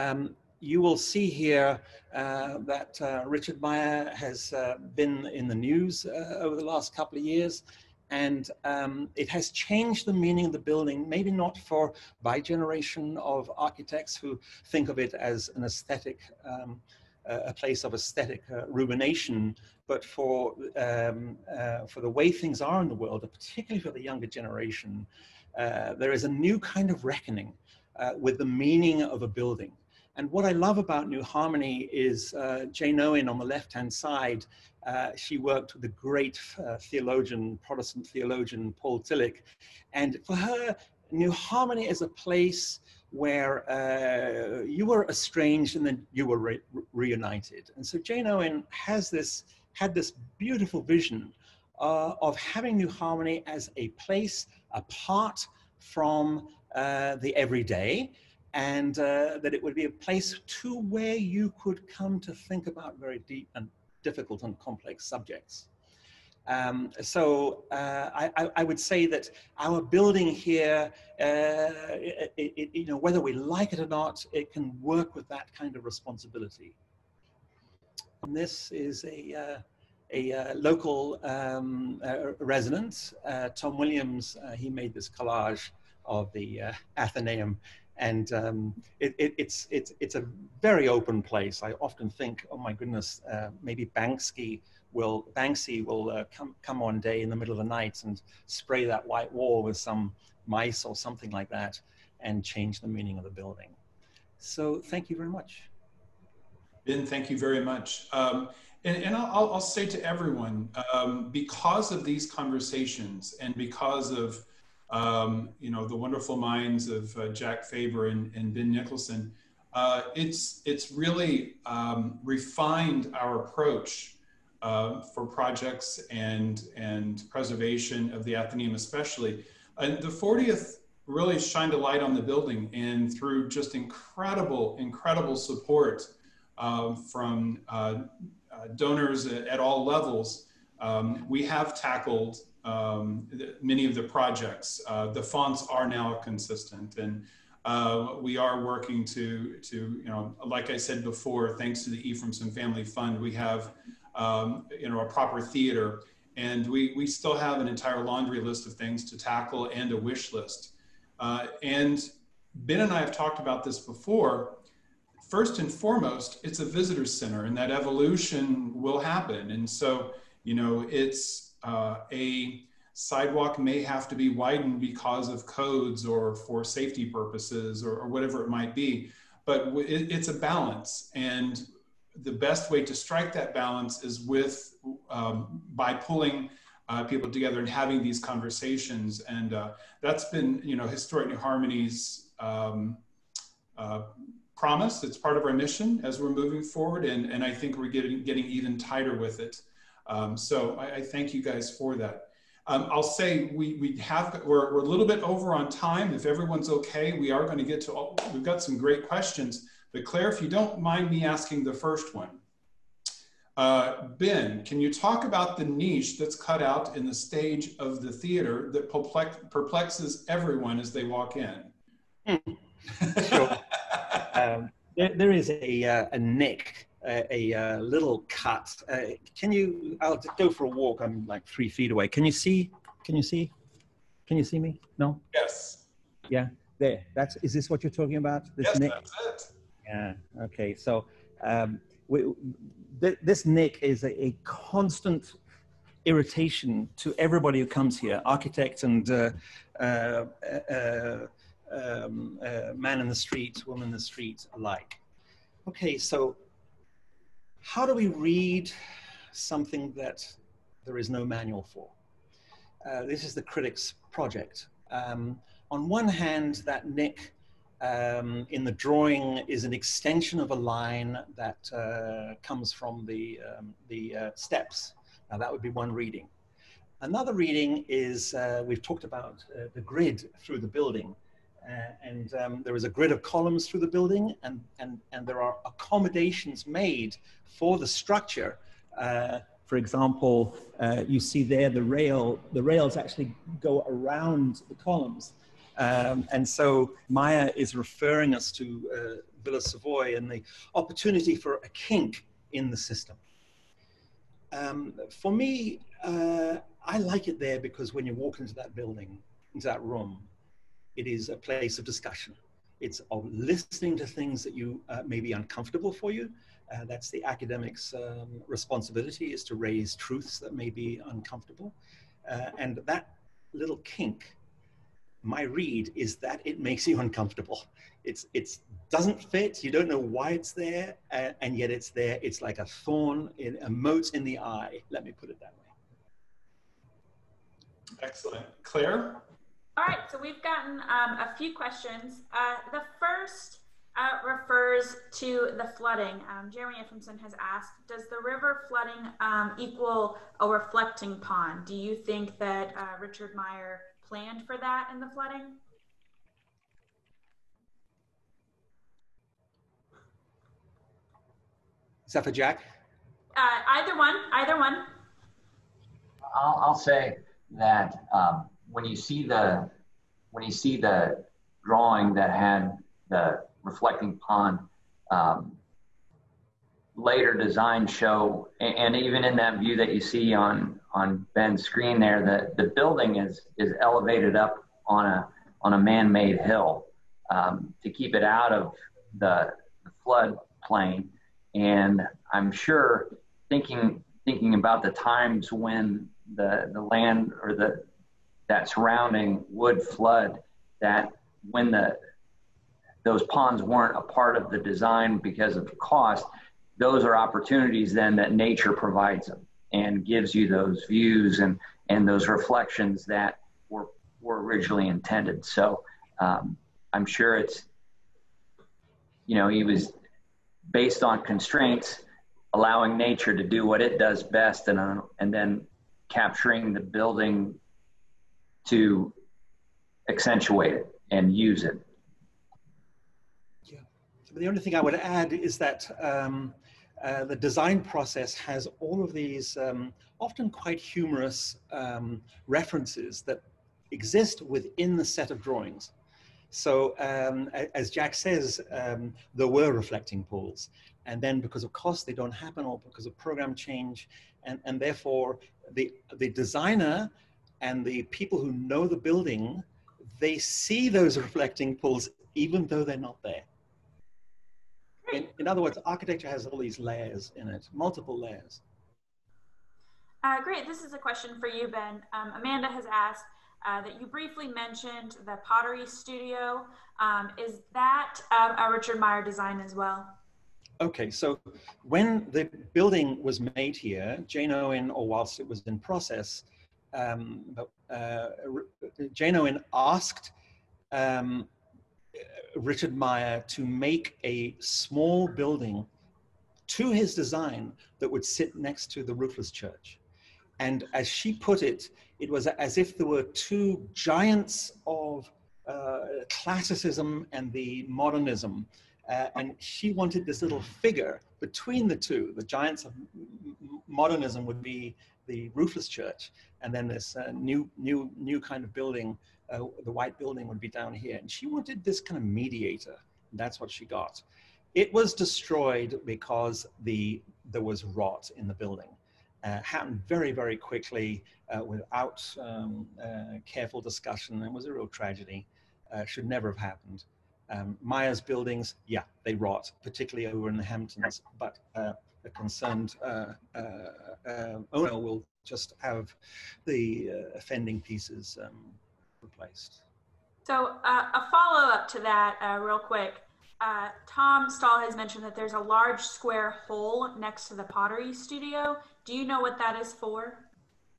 Um, you will see here uh, that uh, Richard Meier has uh, been in the news uh, over the last couple of years. And um, it has changed the meaning of the building, maybe not for my generation of architects who think of it as an aesthetic, um, a place of aesthetic uh, rumination, but for, um, uh, for the way things are in the world, particularly for the younger generation, uh, there is a new kind of reckoning uh, with the meaning of a building. And what I love about New Harmony is uh, Jane Owen on the left-hand side. Uh, she worked with the great uh, theologian, Protestant theologian, Paul Tillich. And for her, New Harmony is a place where uh, you were estranged and then you were re reunited. And so Jane Owen has this, had this beautiful vision uh, of having New Harmony as a place apart from uh, the everyday, and uh, that it would be a place to where you could come to think about very deep and difficult and complex subjects. Um, so uh, I, I would say that our building here, uh, it, it, you know, whether we like it or not, it can work with that kind of responsibility. And this is a, uh, a uh, local um, uh, resident, uh, Tom Williams. Uh, he made this collage of the uh, Athenaeum. And um, it, it, it's, it's, it's a very open place. I often think, oh my goodness, uh, maybe Banksy will, Banksy will uh, come, come one day in the middle of the night and spray that white wall with some mice or something like that and change the meaning of the building. So thank you very much. Ben, thank you very much. Um, and and I'll, I'll say to everyone, um, because of these conversations and because of Um, you know, the wonderful minds of uh, Jack Faber and, and Ben Nicholson, uh, it's, it's really um, refined our approach uh, for projects and, and preservation of the Athenaeum especially. And the fortieth really shined a light on the building, and through just incredible, incredible support uh, from uh, uh, donors at all levels, um, we have tackled Um, the, many of the projects. Uh, the fonts are now consistent, and uh, we are working to, to, you know, like I said before, thanks to the Ephraimson Family Fund, we have, um, you know, a proper theater, and we, we still have an entire laundry list of things to tackle and a wish list. Uh, and Ben and I have talked about this before. First and foremost, it's a visitor center, and that evolution will happen. And so, you know, it's, Uh, a sidewalk may have to be widened because of codes or for safety purposes, or, or whatever it might be, but w it, it's a balance. And the best way to strike that balance is with, um, by pulling uh, people together and having these conversations. And uh, that's been, you know, Historic New Harmony's um, uh, promise. It's part of our mission as we're moving forward. And, and I think we're getting, getting even tighter with it. Um, so I, I thank you guys for that. Um, I'll say we, we have, we're, we're a little bit over on time. If everyone's okay, we are going to get to all, we've got some great questions. But Claire, if you don't mind me asking the first one. Uh, Ben, can you talk about the niche that's cut out in the stage of the theater that perplex, perplexes everyone as they walk in? Mm. Sure. um, there, there is a, uh, a nick. A, a little cut. Uh, can you? I'll go for a walk. I'm like three feet away. Can you see? Can you see? Can you see me? No. Yes. Yeah. There. That's. Is this what you're talking about? This yes, nick? That's it. Yeah. Okay. So, um, we, th this nick is a, a constant irritation to everybody who comes here, architect and uh, uh, uh, um, uh, man in the street, woman in the street alike. Okay. So. How do we read something that there is no manual for? Uh, this is the critic's project. Um, on one hand, that nick um, in the drawing is an extension of a line that uh, comes from the, um, the uh, steps. Now that would be one reading. Another reading is, uh, we've talked about uh, the grid through the building. Uh, and um, there is a grid of columns through the building, and, and, and there are accommodations made for the structure. Uh, for example, uh, you see there the rail, the rails actually go around the columns. Um, and so Meier is referring us to uh, Villa Savoye and the opportunity for a kink in the system. Um, for me, uh, I like it there because when you walk into that building, into that room, it is a place of discussion. It's of listening to things that you uh, may be uncomfortable for you. Uh, that's the academic's um, responsibility, is to raise truths that may be uncomfortable. Uh, and that little kink, my read is that it makes you uncomfortable. It's, it's doesn't fit, you don't know why it's there, uh, and yet it's there. It's like a thorn, in, a mote in the eye. Let me put it that way. Excellent. Claire? All right, so we've gotten um, a few questions. Uh, the first uh, refers to the flooding. Um, Jeremy Ephraimson has asked, does the river flooding um, equal a reflecting pond? Do you think that uh, Richard Meier planned for that in the flooding? Is that for Jack? Uh, either one, either one. I'll, I'll say that um, when you see the when you see the drawing that had the reflecting pond, um, later designs show, and, and even in that view that you see on on Ben's screen there, that the building is is elevated up on a on a man-made hill um, to keep it out of the, the flood plain. And I'm sure thinking thinking about the times when the the land or the that surrounding would flood, that when the those ponds weren't a part of the design because of cost, those are opportunities then that nature provides them and gives you those views and and those reflections that were were originally intended. So um, I'm sure it's, you know, he was based on constraints, allowing nature to do what it does best, and uh, and then capturing the building to accentuate it and use it. Yeah, so the only thing I would add is that um, uh, the design process has all of these um, often quite humorous um, references that exist within the set of drawings. So um, as Jack says, um, there were reflecting pools, and then because of cost, they don't happen, or because of program change, and, and therefore the, the designer and the people who know the building, they see those reflecting pools even though they're not there. In, in other words, architecture has all these layers in it, multiple layers. Uh, great, this is a question for you, Ben. Um, Amanda has asked uh, that you briefly mentioned the pottery studio. Um, is that um, a Richard Meier design as well? Okay, so when the building was made here, Jane Owen, or whilst it was in process, Um, but, uh, Jane Owen asked um, Richard Meier to make a small building to his design that would sit next to the Roofless Church. And as she put it, it was as if there were two giants of uh, classicism and the modernism. Uh, and she wanted this little figure between the two. The giants of modernism would be the Roofless Church, and then this uh, new, new, new kind of building, uh, the white building, would be down here. And she wanted this kind of mediator. And that's what she got. It was destroyed because the there was rot in the building. Uh, happened very, very quickly uh, without um, uh, careful discussion, and was a real tragedy. Uh, should never have happened. Um, Meier's buildings, yeah, they rot, particularly over in the Hamptons, but uh, a concerned uh, uh, uh, owner will just have the uh, offending pieces um, replaced. So uh, a follow-up to that uh, real quick. Uh, Tom Stahl has mentioned that there's a large square hole next to the pottery studio. Do you know what that is for?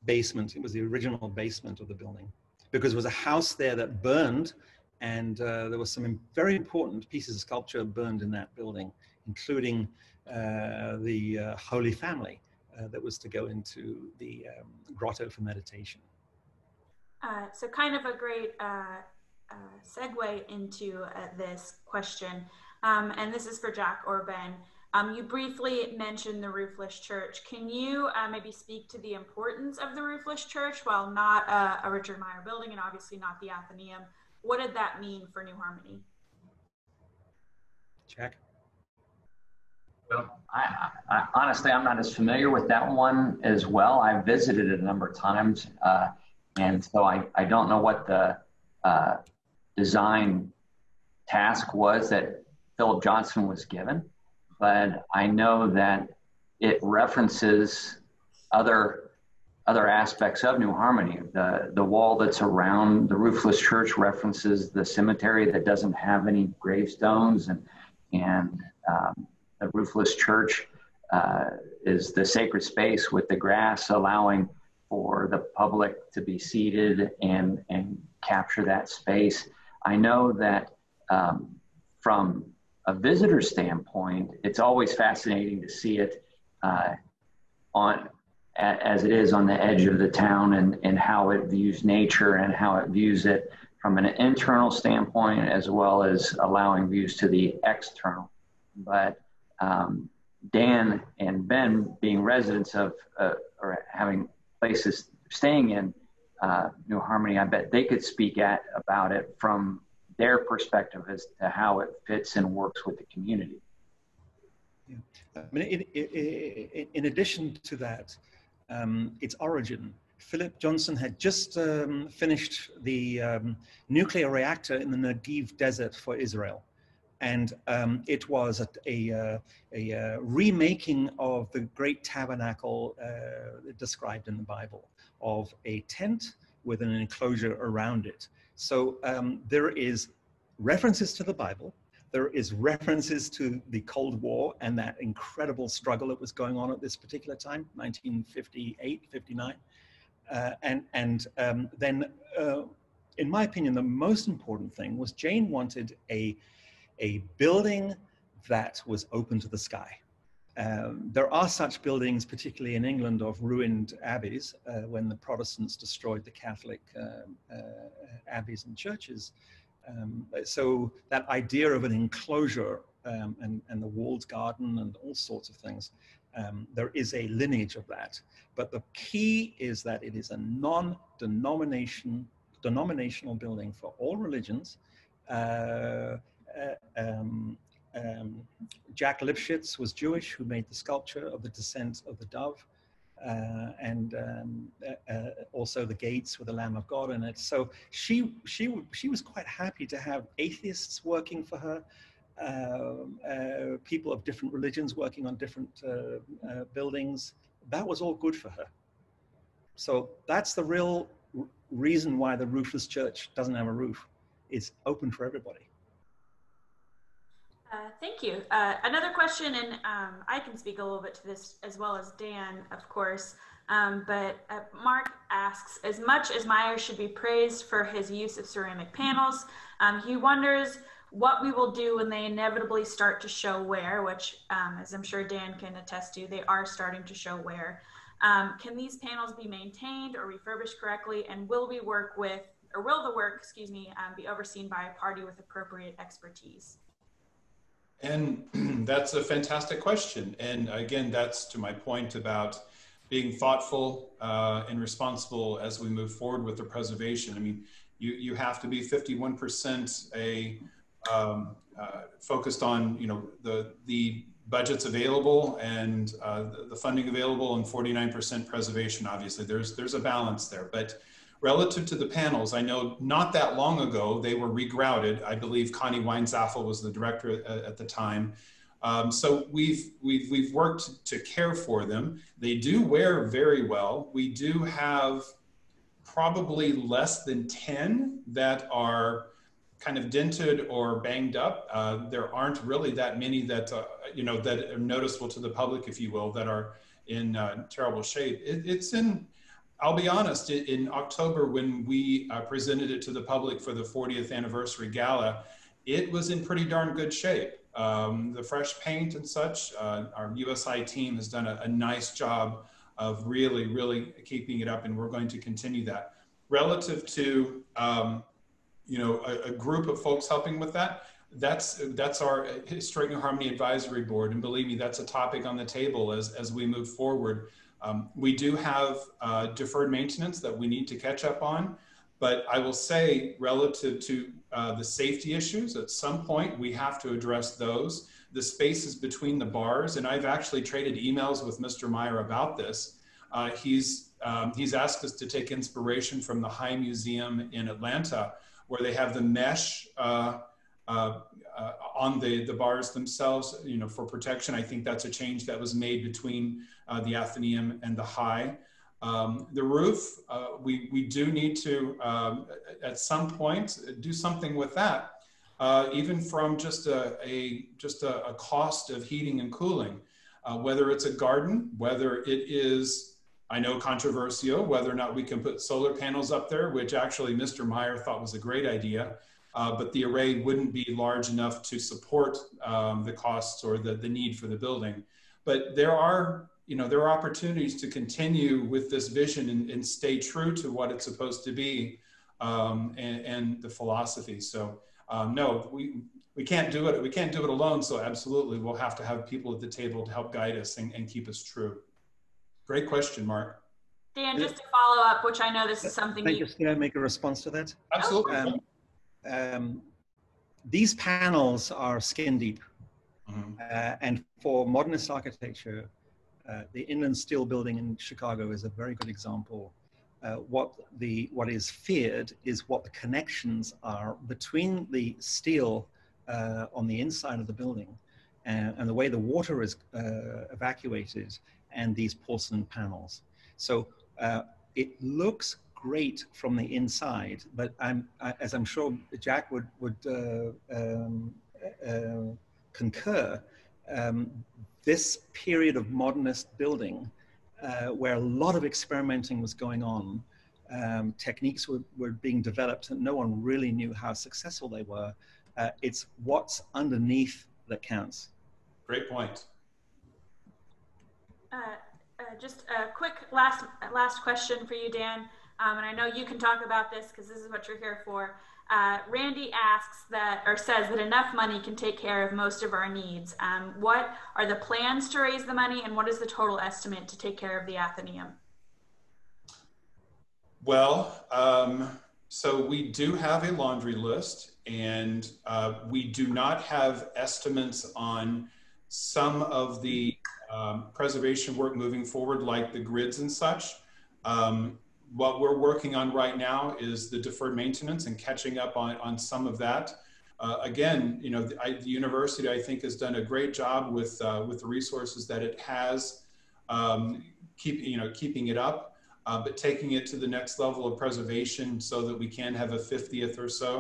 Basement. It was the original basement of the building, because there was a house there that burned, and uh, there were some very important pieces of sculpture burned in that building, including uh, the uh, Holy Family uh, that was to go into the um, grotto for meditation. Uh, so kind of a great uh, uh, segue into uh, this question, um, and this is for Jack or Ben. Um, you briefly mentioned the Roofless Church. Can you uh, maybe speak to the importance of the Roofless Church? While not uh, a Richard Meier building, and obviously not the Athenaeum, what did that mean for New Harmony? Jack? Well, I, I, honestly, I'm not as familiar with that one as well. I visited it a number of times, uh, and so I, I don't know what the uh, design task was that Philip Johnson was given, but I know that it references other other aspects of New Harmony. The, the wall that's around the Roofless Church references the cemetery that doesn't have any gravestones, and, and um, the Roofless Church uh, is the sacred space with the grass allowing for the public to be seated and, and capture that space. I know that um, from a visitor standpoint, it's always fascinating to see it uh, on as it is on the edge of the town, and, and how it views nature and how it views it from an internal standpoint, as well as allowing views to the external. But um, Dan and Ben, being residents of, uh, or having places staying in uh, New Harmony, I bet they could speak at about it from their perspective as to how it fits and works with the community. Yeah. I mean, in, in, in addition to that, Um, its origin. Philip Johnson had just um, finished the um, nuclear reactor in the Negev Desert for Israel, and um, it was a, a, a, a remaking of the great tabernacle uh, described in the Bible, of a tent with an enclosure around it. So um, there is references to the Bible, there is references to the Cold War and that incredible struggle that was going on at this particular time, nineteen fifty-eight, fifty-nine. Uh, and and um, then, uh, in my opinion, the most important thing was Jane wanted a, a building that was open to the sky. Um, there are such buildings, particularly in England, of ruined abbeys, uh, when the Protestants destroyed the Catholic uh, uh, abbeys and churches. Um, so that idea of an enclosure um, and, and the walled garden and all sorts of things, um, there is a lineage of that. But the key is that it is a non-denomination, denominational building for all religions. Uh, uh, um, um, Jack Lipschitz was Jewish, who made the sculpture of the Descent of the Dove. Uh, and um, uh, uh, also the gates with the Lamb of God in it. So she she she was quite happy to have atheists working for her, uh, uh, people of different religions working on different uh, uh, buildings. That was all good for her. So that's the real r reason why the Roofless Church doesn't have a roof. It's open for everybody. Uh, thank you. Uh, another question, and um, I can speak a little bit to this as well as Dan, of course, um, but uh, Mark asks, as much as Meier should be praised for his use of ceramic panels, um, he wonders what we will do when they inevitably start to show wear, which, um, as I'm sure Dan can attest to, they are starting to show wear. Um, can these panels be maintained or refurbished correctly, and will we work with, or will the work, excuse me, um, be overseen by a party with appropriate expertise? And that's a fantastic question. And again, that's to my point about being thoughtful uh, and responsible as we move forward with the preservation. I mean, you, you have to be fifty-one percent a, um, uh, focused on, you know, the, the budgets available and uh, the, the funding available, and forty-nine percent preservation. Obviously, there's, there's a balance there. But relative to the panels, I know not that long ago, they were regrouted. I believe Connie Weinzaffel was the director at, at the time. Um, so we've, we've, we've worked to care for them. They do wear very well. We do have probably less than ten that are kind of dented or banged up. Uh, there aren't really that many that, uh, you know, that are noticeable to the public, if you will, that are in uh, terrible shape. It, it's in... I'll be honest, in October, when we uh, presented it to the public for the fortieth anniversary gala, it was in pretty darn good shape. Um, the fresh paint and such, uh, our U S I team has done a, a nice job of really, really keeping it up, and we're going to continue that. Relative to, um, you know, a, a group of folks helping with that, that's, that's our Historic New Harmony Advisory Board, and believe me, that's a topic on the table as, as we move forward. Um, we do have uh, deferred maintenance that we need to catch up on, But I will say, relative to uh, the safety issues, at some point we have to address those. The spaces between the bars, and I've actually traded emails with Mister Meier about this. Uh, he's, um, he's asked us to take inspiration from the High Museum in Atlanta, where they have the mesh uh, uh, uh, on the, the bars themselves, you know, for protection. I think that's a change that was made between uh, the Athenaeum and the High. Um, the roof, uh, we, we do need to, um, at some point, do something with that, uh, even from just a, a, just a, a cost of heating and cooling. Uh, whether it's a garden, whether it is, I know, controversial, whether or not we can put solar panels up there, which actually Mister Meier thought was a great idea, uh, but the array wouldn't be large enough to support um, the costs or the, the need for the building. But there are, you know, there are opportunities to continue with this vision and, and stay true to what it's supposed to be um, and, and the philosophy. So um, no, we, we can't do it. We can't do it alone. So absolutely, we'll have to have people at the table to help guide us and, and keep us true. Great question, Mark. Dan, just to follow up, which I know this is something can I you- just, Can I make a response to that? Absolutely. Um, um, these panels are skin deep. Mm-hmm. uh, and for modernist architecture, Uh, the Inland Steel Building in Chicago is a very good example. Uh, what, the, what is feared is what the connections are between the steel uh, on the inside of the building and, and the way the water is uh, evacuated and these porcelain panels. So uh, it looks great from the inside, but I'm, I, as I'm sure Jack would, would uh, um, uh, concur, um, this period of modernist building, uh, where a lot of experimenting was going on, um, techniques were, were being developed and no one really knew how successful they were. Uh, it's what's underneath that counts. Great point. Uh, uh, just a quick last, last question for you, Dan. Um, and I know you can talk about this because this is what you're here for. Uh, Randy asks that, or says that enough money can take care of most of our needs. Um, what are the plans to raise the money, and what is the total estimate to take care of the Athenaeum? Well, um, so we do have a laundry list, and uh, we do not have estimates on some of the um, preservation work moving forward, like the grids and such. Um, What we're working on right now is the deferred maintenance and catching up on, on some of that. Uh, again, you know, the, I, the university, I think, has done a great job with, uh, with the resources that it has, um, keep, you know, keeping it up, uh, but taking it to the next level of preservation so that we can have a fiftieth or so.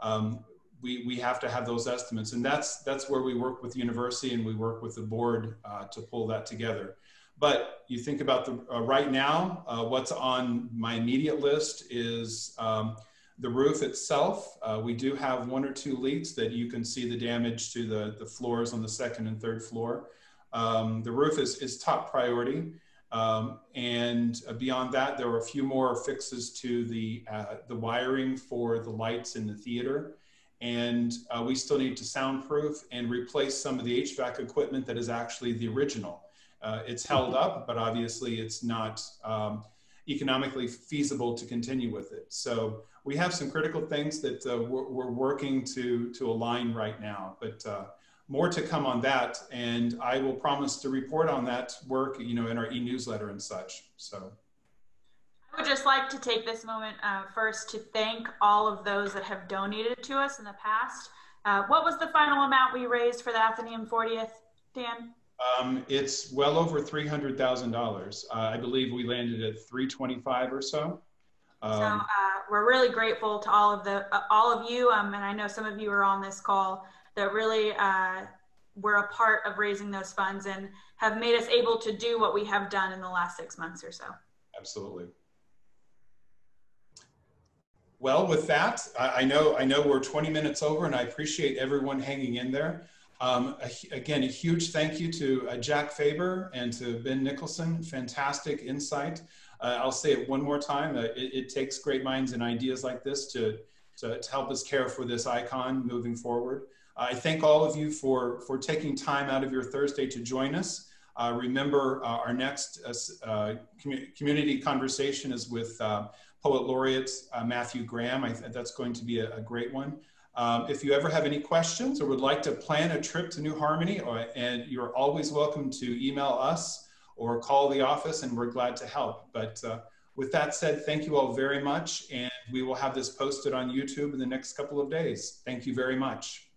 Um, we, we have to have those estimates. And that's, that's where we work with the university and we work with the board uh, to pull that together. But you think about the, uh, right now, uh, what's on my immediate list is um, the roof itself. Uh, we do have one or two leaks that you can see the damage to the, the floors on the second and third floor. Um, the roof is, is top priority. Um, and beyond that, there were a few more fixes to the, uh, the wiring for the lights in the theater. And uh, we still need to soundproof and replace some of the H V A C equipment that is actually the original. Uh, it's held up, but obviously it's not um, economically feasible to continue with it. So we have some critical things that uh, we're, we're working to, to align right now, but uh, more to come on that. And I will promise to report on that work, you know, in our e-newsletter and such, so. I would just like to take this moment uh, first to thank all of those that have donated to us in the past. Uh, what was the final amount we raised for the Athenaeum fortieth, Dan? Um, it's well over three hundred thousand dollars. Uh, I believe we landed at three twenty-five or so. Um, so uh, we're really grateful to all of the, uh, all of you. Um, and I know some of you are on this call that really uh, were a part of raising those funds and have made us able to do what we have done in the last six months or so. Absolutely. Well, with that, I, I know, I know we're twenty minutes over and I appreciate everyone hanging in there. Um, a, again, a huge thank you to uh, Jack Faber and to Ben Nicholson. Fantastic insight. Uh, I'll say it one more time. Uh, it, it takes great minds and ideas like this to, to, to help us care for this icon moving forward. Uh, I thank all of you for, for taking time out of your Thursday to join us. Uh, remember, uh, our next uh, uh, commu- community conversation is with uh, poet laureate uh, Matthew Graham. I th that's going to be a, a great one. Um, if you ever have any questions or would like to plan a trip to New Harmony, or, and you're always welcome to email us or call the office, and we're glad to help. But uh, with that said, thank you all very much, and we will have this posted on YouTube in the next couple of days. Thank you very much.